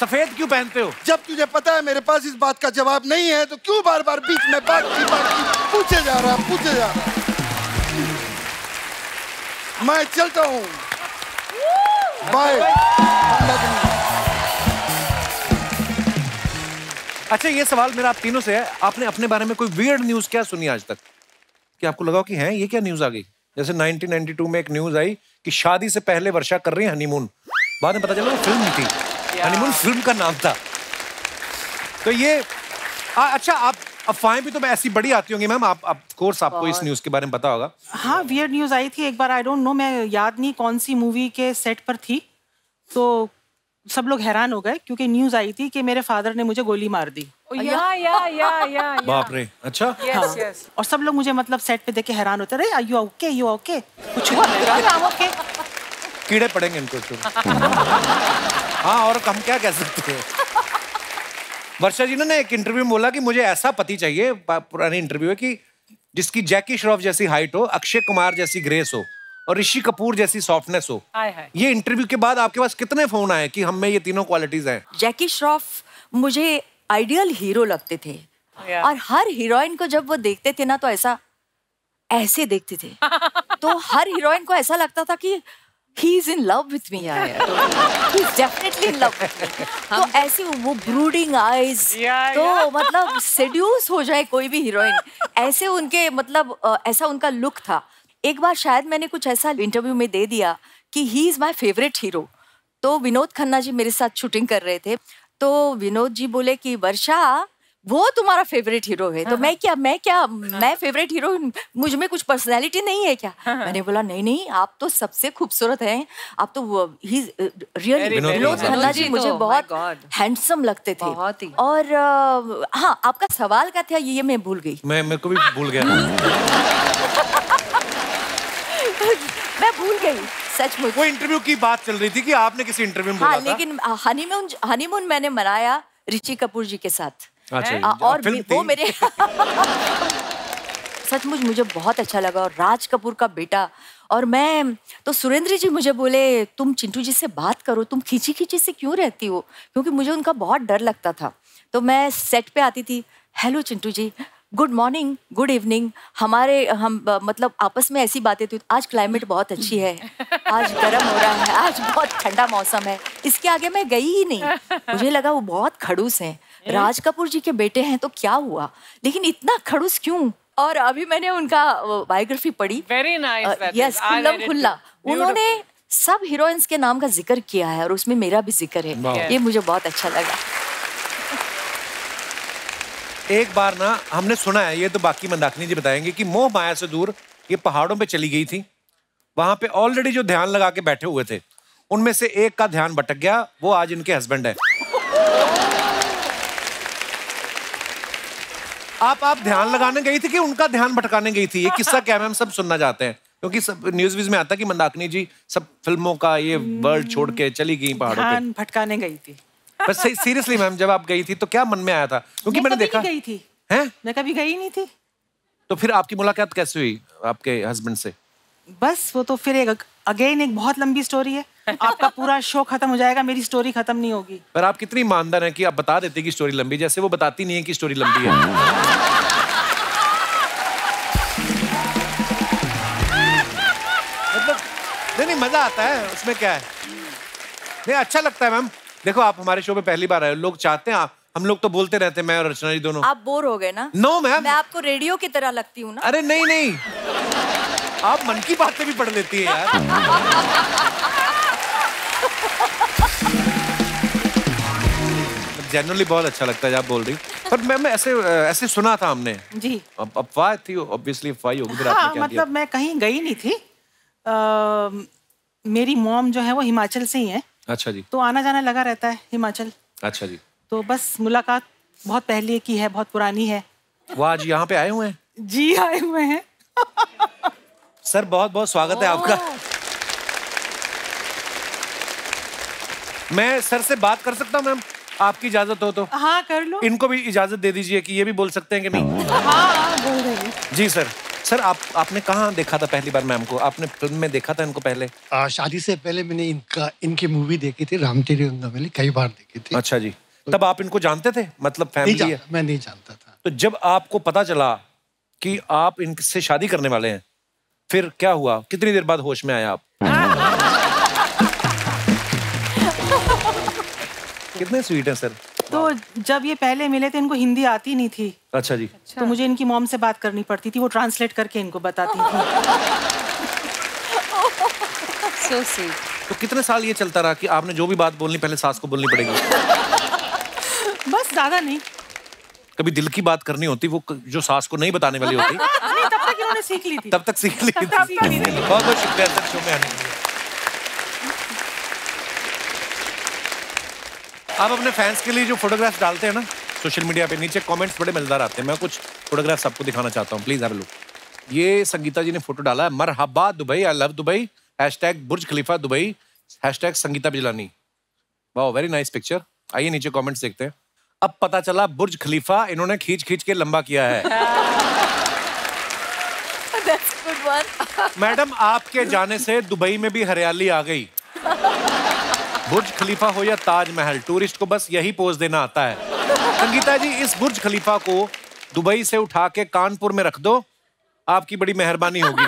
सफेद क्यों पहनते हो? जब तुझे पता है मेरे पास इस बात का जवाब नहीं है तो क्यों बार बार बीच में बात की बात की पूछे जा रहा पूछे जा रहा मैं चलता हूँ, बाय। अच्छा ये सवाल मेरा आप तीनों से है, आपने अपने बारे में कोई वियर्ड न्यूज क्या सुनी आज तक कि आपको लगा कि है ये क्या न्यूज आ गई? जैसे नाइनटीन नाइंटी टू में एक न्यूज आई कि शादी से पहले वर्षा कर रही है हनीमून, बाद में पता चला वो फिल्म थी। हनीमून फिल्म का नाम था। तो ये आ, अच्छा आप अफवाहें भी तो ऐसी बड़ी आती होंगी मैम, आप ऑफ कोर्स आपको इस न्यूज के बारे में पता होगा। हाँ, वियर्ड न्यूज आई थी एक बार। आई डोंट नो, मैं याद नहीं कौन सी मूवी के सेट पर थी, तो सब लोग हैरान हो गए क्योंकि न्यूज आई थी कि मेरे फादर ने मुझे गोली मार दी। या या या या बाप रे। अच्छा। Yes yes. और सब लोग मुझे मतलब सेट पे देख के हैरान होते रहे। You okay? You okay? कुछ ओके? कीड़े पड़ेंगे इनको। हाँ, और हम क्या कह सकते हैं। वर्षा जी ने एक इंटरव्यू में बोला कि मुझे ऐसा पति चाहिए, पुरानी इंटरव्यू है, कि जिसकी जैकी श्रॉफ जैसी हाइट हो, अक्षय कुमार जैसी ग्रेस हो और ऋषि कपूर जैसी सॉफ्टनेस हो। हाय हाय। ये इंटरव्यू के बाद आपके पास कितने फोन आए कि हम में ये तीनों क्वालिटीज हैं? जैकी श्रॉफ मुझे आइडियल हीरो लगते थे। yeah. और हर हीरोइन को जब वो देखते थे ना तो ऐसा ऐसे देखते थे। तो हर हीरोइन को ऐसा लगता था कि He's in love with me, यार। He's definitely in love with me। तो ऐसी वो brooding eyes, तो मतलब seduce हो जाए कोई भी हीरोइन, ऐसे उनके मतलब ऐसा उनका लुक था। एक बार शायद मैंने कुछ ऐसा इंटरव्यू में दे दिया कि he is my favorite hero। तो विनोद खन्ना जी मेरे साथ शूटिंग कर रहे थे, तो विनोद जी बोले कि वर्षा वो तुम्हारा फेवरेट हीरो है, तो मैं क्या मैं क्या मैं फेवरेट हीरो, मुझ में कुछ पर्सनैलिटी नहीं है क्या? मैंने बोला नहीं नहीं, आप तो सबसे खूबसूरत हैं, आप तो ही रियली विनोद खन्ना जी मुझे बहुत हैंडसम लगते थे। और हाँ, आपका सवाल क्या था? ये मैं भूल गई, मैं मेरे को भी भूल गया, मैं भूल गई सच में। वो इंटरव्यू की बात चल रही थी कि आपने किसी इंटरव्यू में बोला था। लेकिन हनीमून हनीमून मैंने मनाया ऋषि कपूर जी के साथ। अच्छा, और वो मेरे सचमुच मुझे बहुत अच्छा लगा। और राज कपूर का बेटा, और मैं तो सुरेंद्र जी मुझे बोले तुम चिंटू जी से बात करो, तुम खींची खींची से क्यों रहती हो? क्योंकि मुझे उनका बहुत डर लगता था। तो मैं सेट पे आती थी, hello Chintu ji, good morning, good evening, हमारे हम मतलब आपस में ऐसी बातें थी। आज क्लाइमेट बहुत अच्छी है, आज गर्म हो रहा है, आज बहुत ठंडा मौसम है। इसके आगे मैं गई ही नहीं, मुझे लगा वो बहुत खड़ूस हैं, राज कपूर जी के बेटे हैं तो क्या हुआ, लेकिन इतना खड़ूस क्यों? और अभी मैंने उनका बायोग्राफी पढ़ी, वेरी नाइस, यस, खुल्लम खुल्ला उन्होंने सब हीरोइंस के नाम का जिक्र किया है और उसमें मेरा भी जिक्र है, ये मुझे बहुत अच्छा लगा। एक बार ना हमने सुना है, ये तो बाकी मंदाकिनी जी बताएंगे, कि मोह माया से दूर ये पहाड़ों पे चली गई थी, वहाँ पे ऑलरेडी जो ध्यान लगा के बैठे हुए थे उनमें से एक का ध्यान भटक गया, वो आज इनके हस्बैंड है। आप आप ध्यान लगाने गई थी कि उनका ध्यान भटकाने गई थी? ये किस्सा क्या है, हम सब सुनना चाहते हैं, क्योंकि सब न्यूज व्यूज में आता है कि मंदाकिनी जी सब फिल्मों का ये वर्ल्ड छोड़ के चली गई पहाड़ों पे, ध्यान भटकाने गई थी। बस सीरियसली मैम, जब आप गई थी तो क्या मन में आया था? क्योंकि मैंने देखा गई थी हैं, मैं कभी गई नहीं थी। तो फिर आपकी मुलाकात कैसे हुई आपके हस्बैंड से? बस वो तो फिर एक अगेन एक बहुत लंबी स्टोरी है, आपका पूरा शो खत्म हो जाएगा, मेरी स्टोरी खत्म नहीं होगी। पर आप कितनी ईमानदार हैं कि आप बता देते कि स्टोरी लंबी, जैसे वो बताती नहीं है कि स्टोरी लंबी है। नहीं नहीं, मजा आता है उसमें, क्या है, नहीं अच्छा लगता है। मैम देखो, आप हमारे शो पे पहली बार आए, लोग चाहते हैं आप, हम लोग तो बोलते रहते हैं, मैं और अर्चना जी दोनों। आप बोर हो गए ना? नो मैम, मैं आपको रेडियो की तरह लगती हूँ ना? अरे नहीं नहीं, आप मन की बातें भी पढ़ लेती हैं यार। जनरली बहुत अच्छा लगता है आप बोल रही, पर मैम ऐसे ऐसे सुना था हमने जी, अफवाह थी ऑब्वियसली, अफवाह होगी फिर आपने क्या किया? मतलब मैं कहीं गई नहीं थी, मेरी मॉम जो है वो हिमाचल से ही है। अच्छा जी। तो आना जाना लगा रहता है हिमाचल। अच्छा जी। तो बस मुलाकात बहुत पहले की है, बहुत पुरानी है। वाह जी, यहाँ पे आए हुए हैं? जी आए हुए हैं। सर बहुत बहुत स्वागत है आपका। मैं सर से बात कर सकता हूँ मैम, आपकी इजाजत हो तो? हाँ कर लो। इनको भी इजाजत दे दीजिए कि ये भी बोल सकते हैं कि नहीं? हाँ बोल देंगे जी। सर सर आप आपने कहाँ देखा था पहली बार मैम को? आपने फिल्म में देखा था इनको पहले? आ, शादी से पहले मैंने इनका इनकी मूवी देखी थी, राम तेरी गंगा मैली, कई बार देखी थी। अच्छा जी। तो तब आप इनको जानते थे? मतलब फैमिली है? मैं नहीं जानता था। तो जब आपको पता चला कि आप इनसे शादी करने वाले हैं, फिर क्या हुआ? कितनी देर बाद होश में आया आप? कितने स्वीट है सर। तो जब ये पहले मिले थे, इनको हिंदी आती नहीं थी। अच्छा जी। तो मुझे इनकी मॉम से बात करनी पड़ती थी, वो ट्रांसलेट करके इनको बताती थी। so sweet. तो कितने साल ये चलता रहा कि आपने जो भी बात बोलनी पहले सास को बोलनी पड़ेगी? बस ज्यादा नहीं। कभी दिल की बात करनी होती वो जो सास को नहीं बताने वाली होती? नहीं, तब तक इन्होंने सीख ली थी। तब तक सीख ली थी। बहुत बहुत शुक्रिया। आप अपने फैंस के लिए जो फोटोग्राफ्स डालते हैं ना सोशल मीडिया पे, नीचे कमेंट्स बड़े मजेदार आते हैं, मैं कुछ फोटोग्राफ्स आपको दिखाना चाहता हूँ, प्लीज आप लोग। ये संगीता जी ने फोटो डाला है, मरहबा Dubai, I love Dubai, hashtag बुर्ज खलीफा Dubai, hashtag Sangeeta Bijlani. वाह, वेरी नाइस पिक्चर। आइए नीचे कॉमेंट्स देखते हैं। अब पता चला बुर्ज खलीफा इन्होंने खींच खींच के लंबा किया है। मैडम आपके जाने से दुबई में भी हरियाली आ गई। बुर्ज खलीफा हो या ताजमहल, टूरिस्ट को बस यही पोज देना आता है। संगीता जी, इस बुर्ज खलीफा को दुबई से उठा के कानपुर में रख दो, आपकी बड़ी मेहरबानी होगी।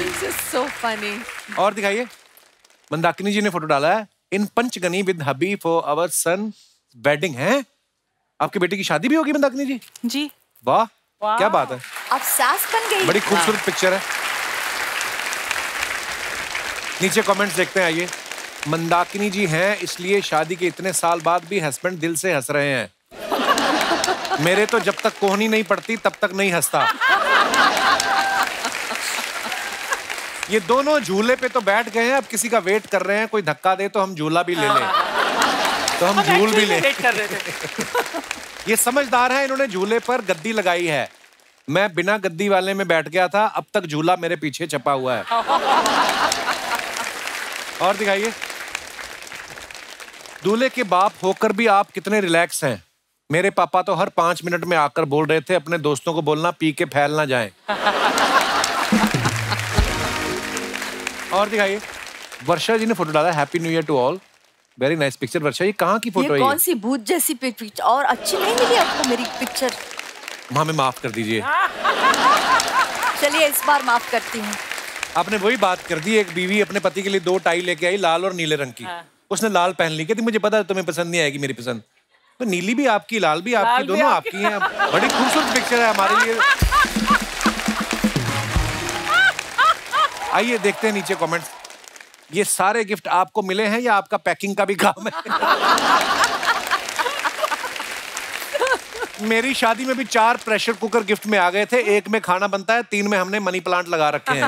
This is so funny. और दिखाइए, मंदाकिनी जी ने फोटो डाला है, in Panchgani with hubby for our son wedding है। आपके बेटे की शादी भी होगी मंदाकिनी जी? जी। वाह wow. क्या बात है, अब सास बन गई। बड़ी खूबसूरत पिक्चर है। नीचे कमेंट्स देखते हैं। आइए, मंदाकिनी जी हैं इसलिए शादी के इतने साल बाद भी हस्बैंड दिल से हंस रहे हैं। मेरे तो जब तक कोहनी नहीं पड़ती तब तक नहीं हंसता। ये दोनों झूले पे तो बैठ गए हैं, अब किसी का वेट कर रहे हैं, कोई धक्का दे तो हम झूला भी ले लें। तो हम झूल भी ले ये समझदार है, इन्होंने झूले पर गद्दी लगाई है। मैं बिना गद्दी वाले में बैठ गया था, अब तक झूला मेरे पीछे छपा हुआ है। और दिखाइए, दूल्हे के बाप होकर भी आप कितने रिलैक्स हैं। मेरे पापा तो हर पांच मिनट में आकर बोल रहे थे अपने दोस्तों को बोलना पी के फैल ना जाए। और दिखाइए, वर्षा जी ने फोटो डाला, happy new year to all. Very nice picture Varsha, ये कहाँ की फोटो है? कौन सी भूत जैसी पिक्चर? और अच्छी नहीं मिली आपको मेरी पिक्चर? हमें माफ कर दीजिए। चलिए इस बार माफ करती हूँ। आपने वही बात कर दी, एक बीवी अपने पति के लिए दो टाई लेके आई, लाल और नीले रंग की। हाँ। उसने लाल पहन ली, कहती मुझे पता है तुम्हें पसंद नहीं आएगी मेरी पसंद। तो नीली भी आपकी, लाल भी आपकी, दोनों आपकी हैं। बड़ी खूबसूरत पिक्चर है हमारे लिए। आइए देखते हैं नीचे कमेंट्स। ये सारे गिफ्ट आपको मिले हैं या आपका पैकिंग का भी काम है? मेरी शादी में भी चार प्रेशर कुकर गिफ्ट में आ गए थे। एक में खाना बनता है, तीन में हमने मनी प्लांट लगा रखे हैं।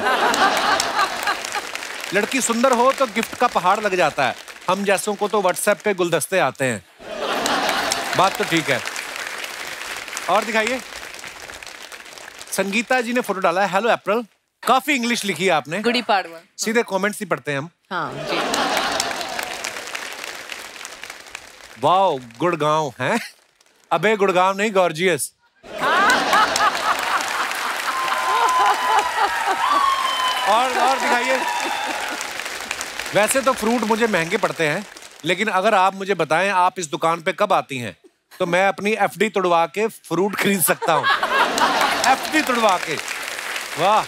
लड़की सुंदर हो तो गिफ्ट का पहाड़ लग जाता है, हम जैसों को तो व्हाट्सएप पे गुलदस्ते आते हैं। बात तो ठीक है। और दिखाइए, संगीता जी ने फोटो डाला है, हेलो अप्रैल। काफी इंग्लिश लिखी है आपने। गुड़ी पाड़वा। सीधे कमेंट्स ही पढ़ते हैं हम। हाँ जी। वाओ गुड़गांव है। अबे गुड़गांव नहीं, गॉर्जियस। और और दिखाइए। वैसे तो फ्रूट मुझे महंगे पड़ते हैं, लेकिन अगर आप मुझे बताएं आप इस दुकान पे कब आती हैं तो मैं अपनी एफडी तुड़वा के फ्रूट खरीद सकता हूँ। एफडी तुड़वा के, वाह।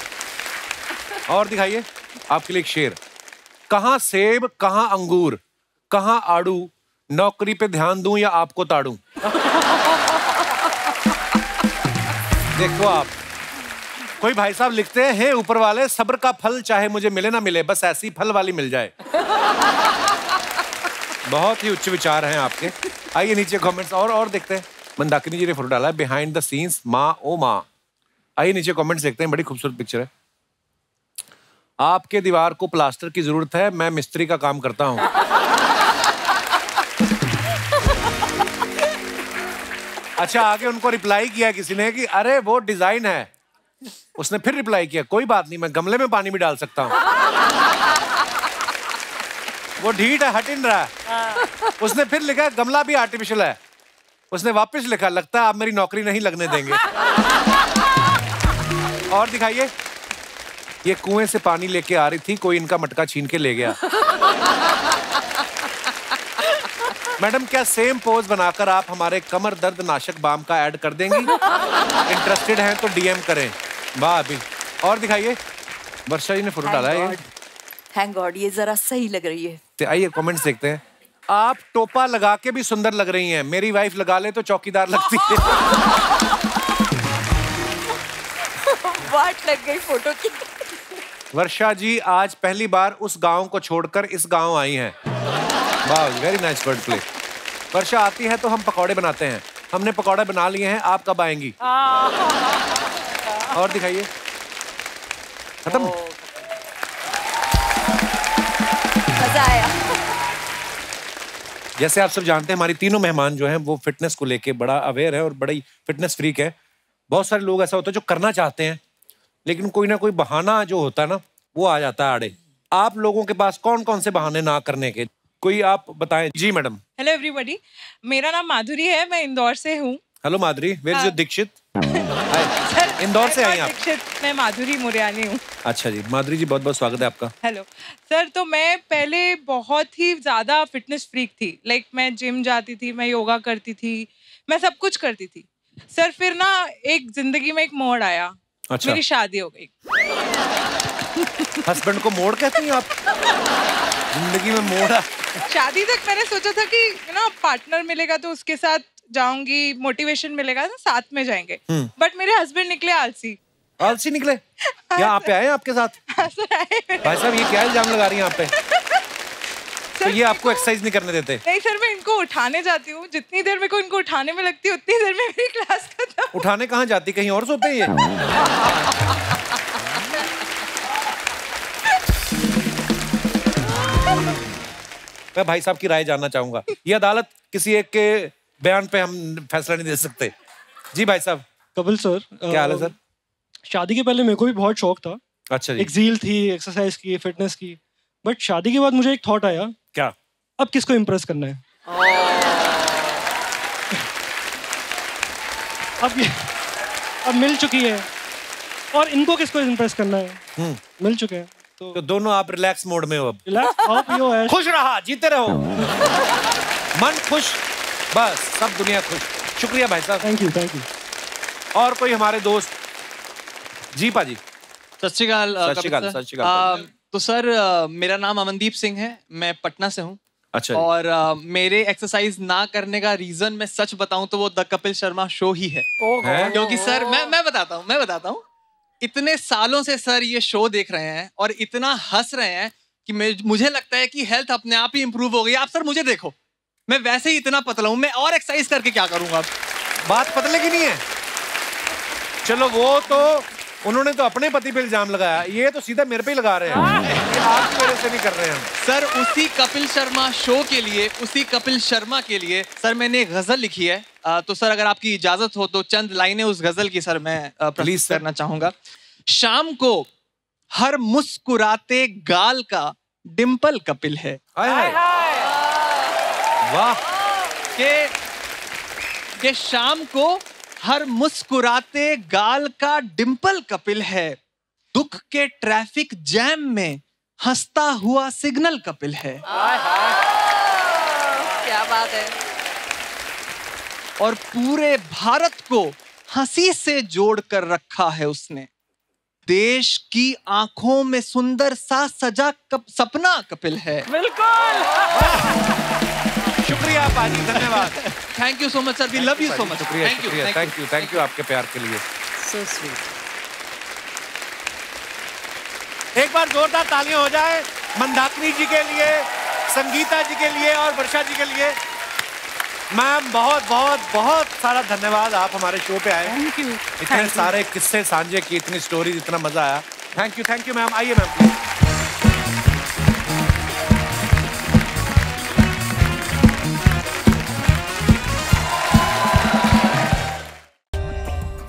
और दिखाइए, आपके लिए एक शेर। कहाँ सेब, कहाँ अंगूर, कहाँ आड़ू, नौकरी पे ध्यान दूं या आपको ताड़ूं। देखो आप, कोई भाई साहब लिखते हैं, हे ऊपर वाले, सब्र का फल चाहे मुझे मिले ना मिले, बस ऐसी फल वाली मिल जाए। बहुत ही उच्च विचार हैं आपके। आइए नीचे कमेंट्स और और देखते हैं। मंदाकिनी जी ने फोटो डाला है, बिहाइंड द सीन्स, माँ ओ माँ। आइए नीचे कमेंट्स देखते हैं, बड़ी खूबसूरत पिक्चर है। आपके दीवार को प्लास्टर की जरूरत है, मैं मिस्त्री का काम करता हूँ। अच्छा, आगे उनको रिप्लाई किया किसी ने कि अरे वो डिजाइन है। उसने फिर रिप्लाई किया, कोई बात नहीं, मैं गमले में पानी भी डाल सकता हूँ। वो ढीठ है, हटिन रहा है। उसने फिर लिखा, गमला भी आर्टिफिशियल है। उसने वापस लिखा, लगता है आप मेरी नौकरी नहीं लगने देंगे। और दिखाइए, ये कुएं से पानी लेके आ रही थी, कोई इनका मटका छीन के ले गया। मैडम, क्या सेम पोज बनाकर आप हमारे कमर दर्द नाशक बाम का ऐड कर देंगी? इंटरेस्टेड हैं तो डीएम करें। वाह अभी। और दिखाइए, वर्षा जी ने फोटो डाला है, थैंक गॉड ये जरा सही लग रही है। आइए कमेंट्स देखते हैं। आप टोपा लगा के भी सुंदर लग रही हैं, मेरी वाइफ लगा ले तो चौकीदार लगती है। वाट लग गई फोटो की। वर्षा जी आज पहली बार उस गाँव को छोड़कर इस गाँव आई है। वाह, very nice word play. Varsha आती है तो हम पकौड़े बनाते हैं, हमने पकौड़े बना लिए हैं, आप कब आएंगी? और दिखाइए, खत्म। मजा आया। जैसे आप सब जानते हैं, हमारी तीनों मेहमान जो हैं वो फिटनेस को लेके बड़ा अवेयर है और बड़ी फिटनेस फ्रीक है। बहुत सारे लोग ऐसा होता है जो करना चाहते हैं लेकिन कोई ना कोई बहाना जो होता है ना वो आ जाता है आड़े। आप लोगों के पास कौन कौन से बहाने ना करने के, कोई आप बताएं। जी मैडम। हेलो एवरीबॉडी, मेरा नाम माधुरी है, मैं इंदौर से हूँ। Hello Madhuri, where is your Dixit? Hi, Indore से आई आप? दीक्षित, मैं माधुरी मुरियानी हूँ। अच्छा जी, माधुरी जी बहुत बहुत स्वागत है आपका। हेलो सर, तो मैं पहले बहुत ही ज़्यादा फिटनेस फ्रीक थी, लाइक like, मैं जिम जाती थी, मैं योगा करती थी, मैं सब कुछ करती थी सर। फिर ना एक जिंदगी में एक मोड़ आया। अच्छा। मेरी शादी हो गई। हस्बैंड को मोड़ कहती हैं आप? जिंदगी में मोड़ा। शादी तक मैंने सोचा था कि यू नो पार्टनर मिलेगा तो उसके साथ जाऊंगी, मोटिवेशन मिलेगा तो साथ में जाएंगे, बट मेरे हस्बैंड निकले आलसी। आलसी निकले? यहाँ पे आए आपके साथ? हाँ सर आए। भाई साहब ये क्या इल्जाम लगा रही हैं आप पे? तो ये आपको एक्सरसाइज नहीं करने देते? नहीं सर, मैं इनको उठाने जाती हूँ। जितनी देर मेरे को इनको उठाने में लगती है उतनी देर में मेरी क्लास खत्म। उठाने कहाँ जाती, कहीं और सोते हैं ये। मैं भाई साहब की राय जानना चाहूँगा। ये अदालत किसी एक के बयान पे हम फैसला नहीं दे सकते। जी भाई साहब। कपिल सर, क्या हाल है सर? शादी के पहले मेरे को भी बहुत शौक था। अच्छा जी। एक जील थी एक्सरसाइज की, फिटनेस की, बट शादी के बाद मुझे एक थॉट आया। क्या? अब किसको इम्प्रेस करना है। अब ये, अब मिल चुकी है, और इनको किसको इम्प्रेस करना है, मिल चुके हैं। तो, तो दोनों आप रिलैक्स मोड में हो अब। रिलैक्स, खुश रहा, जीते रहो। मन खुश, बस सब दुनिया खुश। शुक्रिया भाई साहब, थैंक यू थैंक यू। और कोई हमारे दोस्त? जी पाजी। सत श्री अकाल। सत श्री अकाल। सत श्री अकाल। तो सर मेरा नाम अमनदीप सिंह है, मैं पटना से हूँ। अच्छा। और मेरे एक्सरसाइज ना करने का रीजन मैं सच बताऊँ तो वो द कपिल शर्मा शो ही है। क्योंकि सर मैं मैं बताता हूँ मैं बताता हूँ इतने सालों से सर ये शो देख रहे हैं और इतना हंस रहे हैं कि मुझे लगता है कि हेल्थ अपने आप ही इम्प्रूव हो गई। आप सर मुझे देखो, मैं वैसे ही इतना पतला हूँ, मैं और एक्सरसाइज करके क्या करूँगा। बात पतले की नहीं है। चलो, वो तो उन्होंने तो अपने पति पे इल्जाम लगाया, ये तो सीधा मेरे पे ही लगा रहे हैं। आप मेरे से नहीं कर रहे हैं। सर उसी कपिल शर्मा शो के लिए, उसी कपिल शर्मा के लिए सर मैंने एक गजल लिखी है। आ, तो सर अगर आपकी इजाजत हो तो चंद लाइनें उस गजल की सर मैं प्रस्तुत करना चाहूंगा। शाम को हर मुस्कुराते गाल का डिम्पल कपिल है। वाह। के, के शाम को हर मुस्कुराते गाल का डिम्पल कपिल है, दुख के ट्रैफिक जैम में हंसता हुआ सिग्नल कपिल है। आए हाय, क्या बात है। और पूरे भारत को हंसी से जोड़ कर रखा है उसने, देश की आंखों में सुंदर सा सजा कप, सपना कपिल है। बिल्कुल। शुक्रिया पाजी, धन्यवाद। Thank you so much sir, we love you so much. शुक्रिया शुक्रिया, थैंक यू थैंक यू आपके प्यार के लिए। So sweet. एक बार जोरदार तालियां हो जाए मंदाकिनी जी के लिए, संगीता जी के लिए और वर्षा जी के लिए। मैम बहुत बहुत बहुत सारा धन्यवाद, आप हमारे शो पे आए। Thank you. इतने सारे किस्से साझे किए, इतनी स्टोरीज, इतना मजा आया। Thank you thank you ma'am. आइए मैम।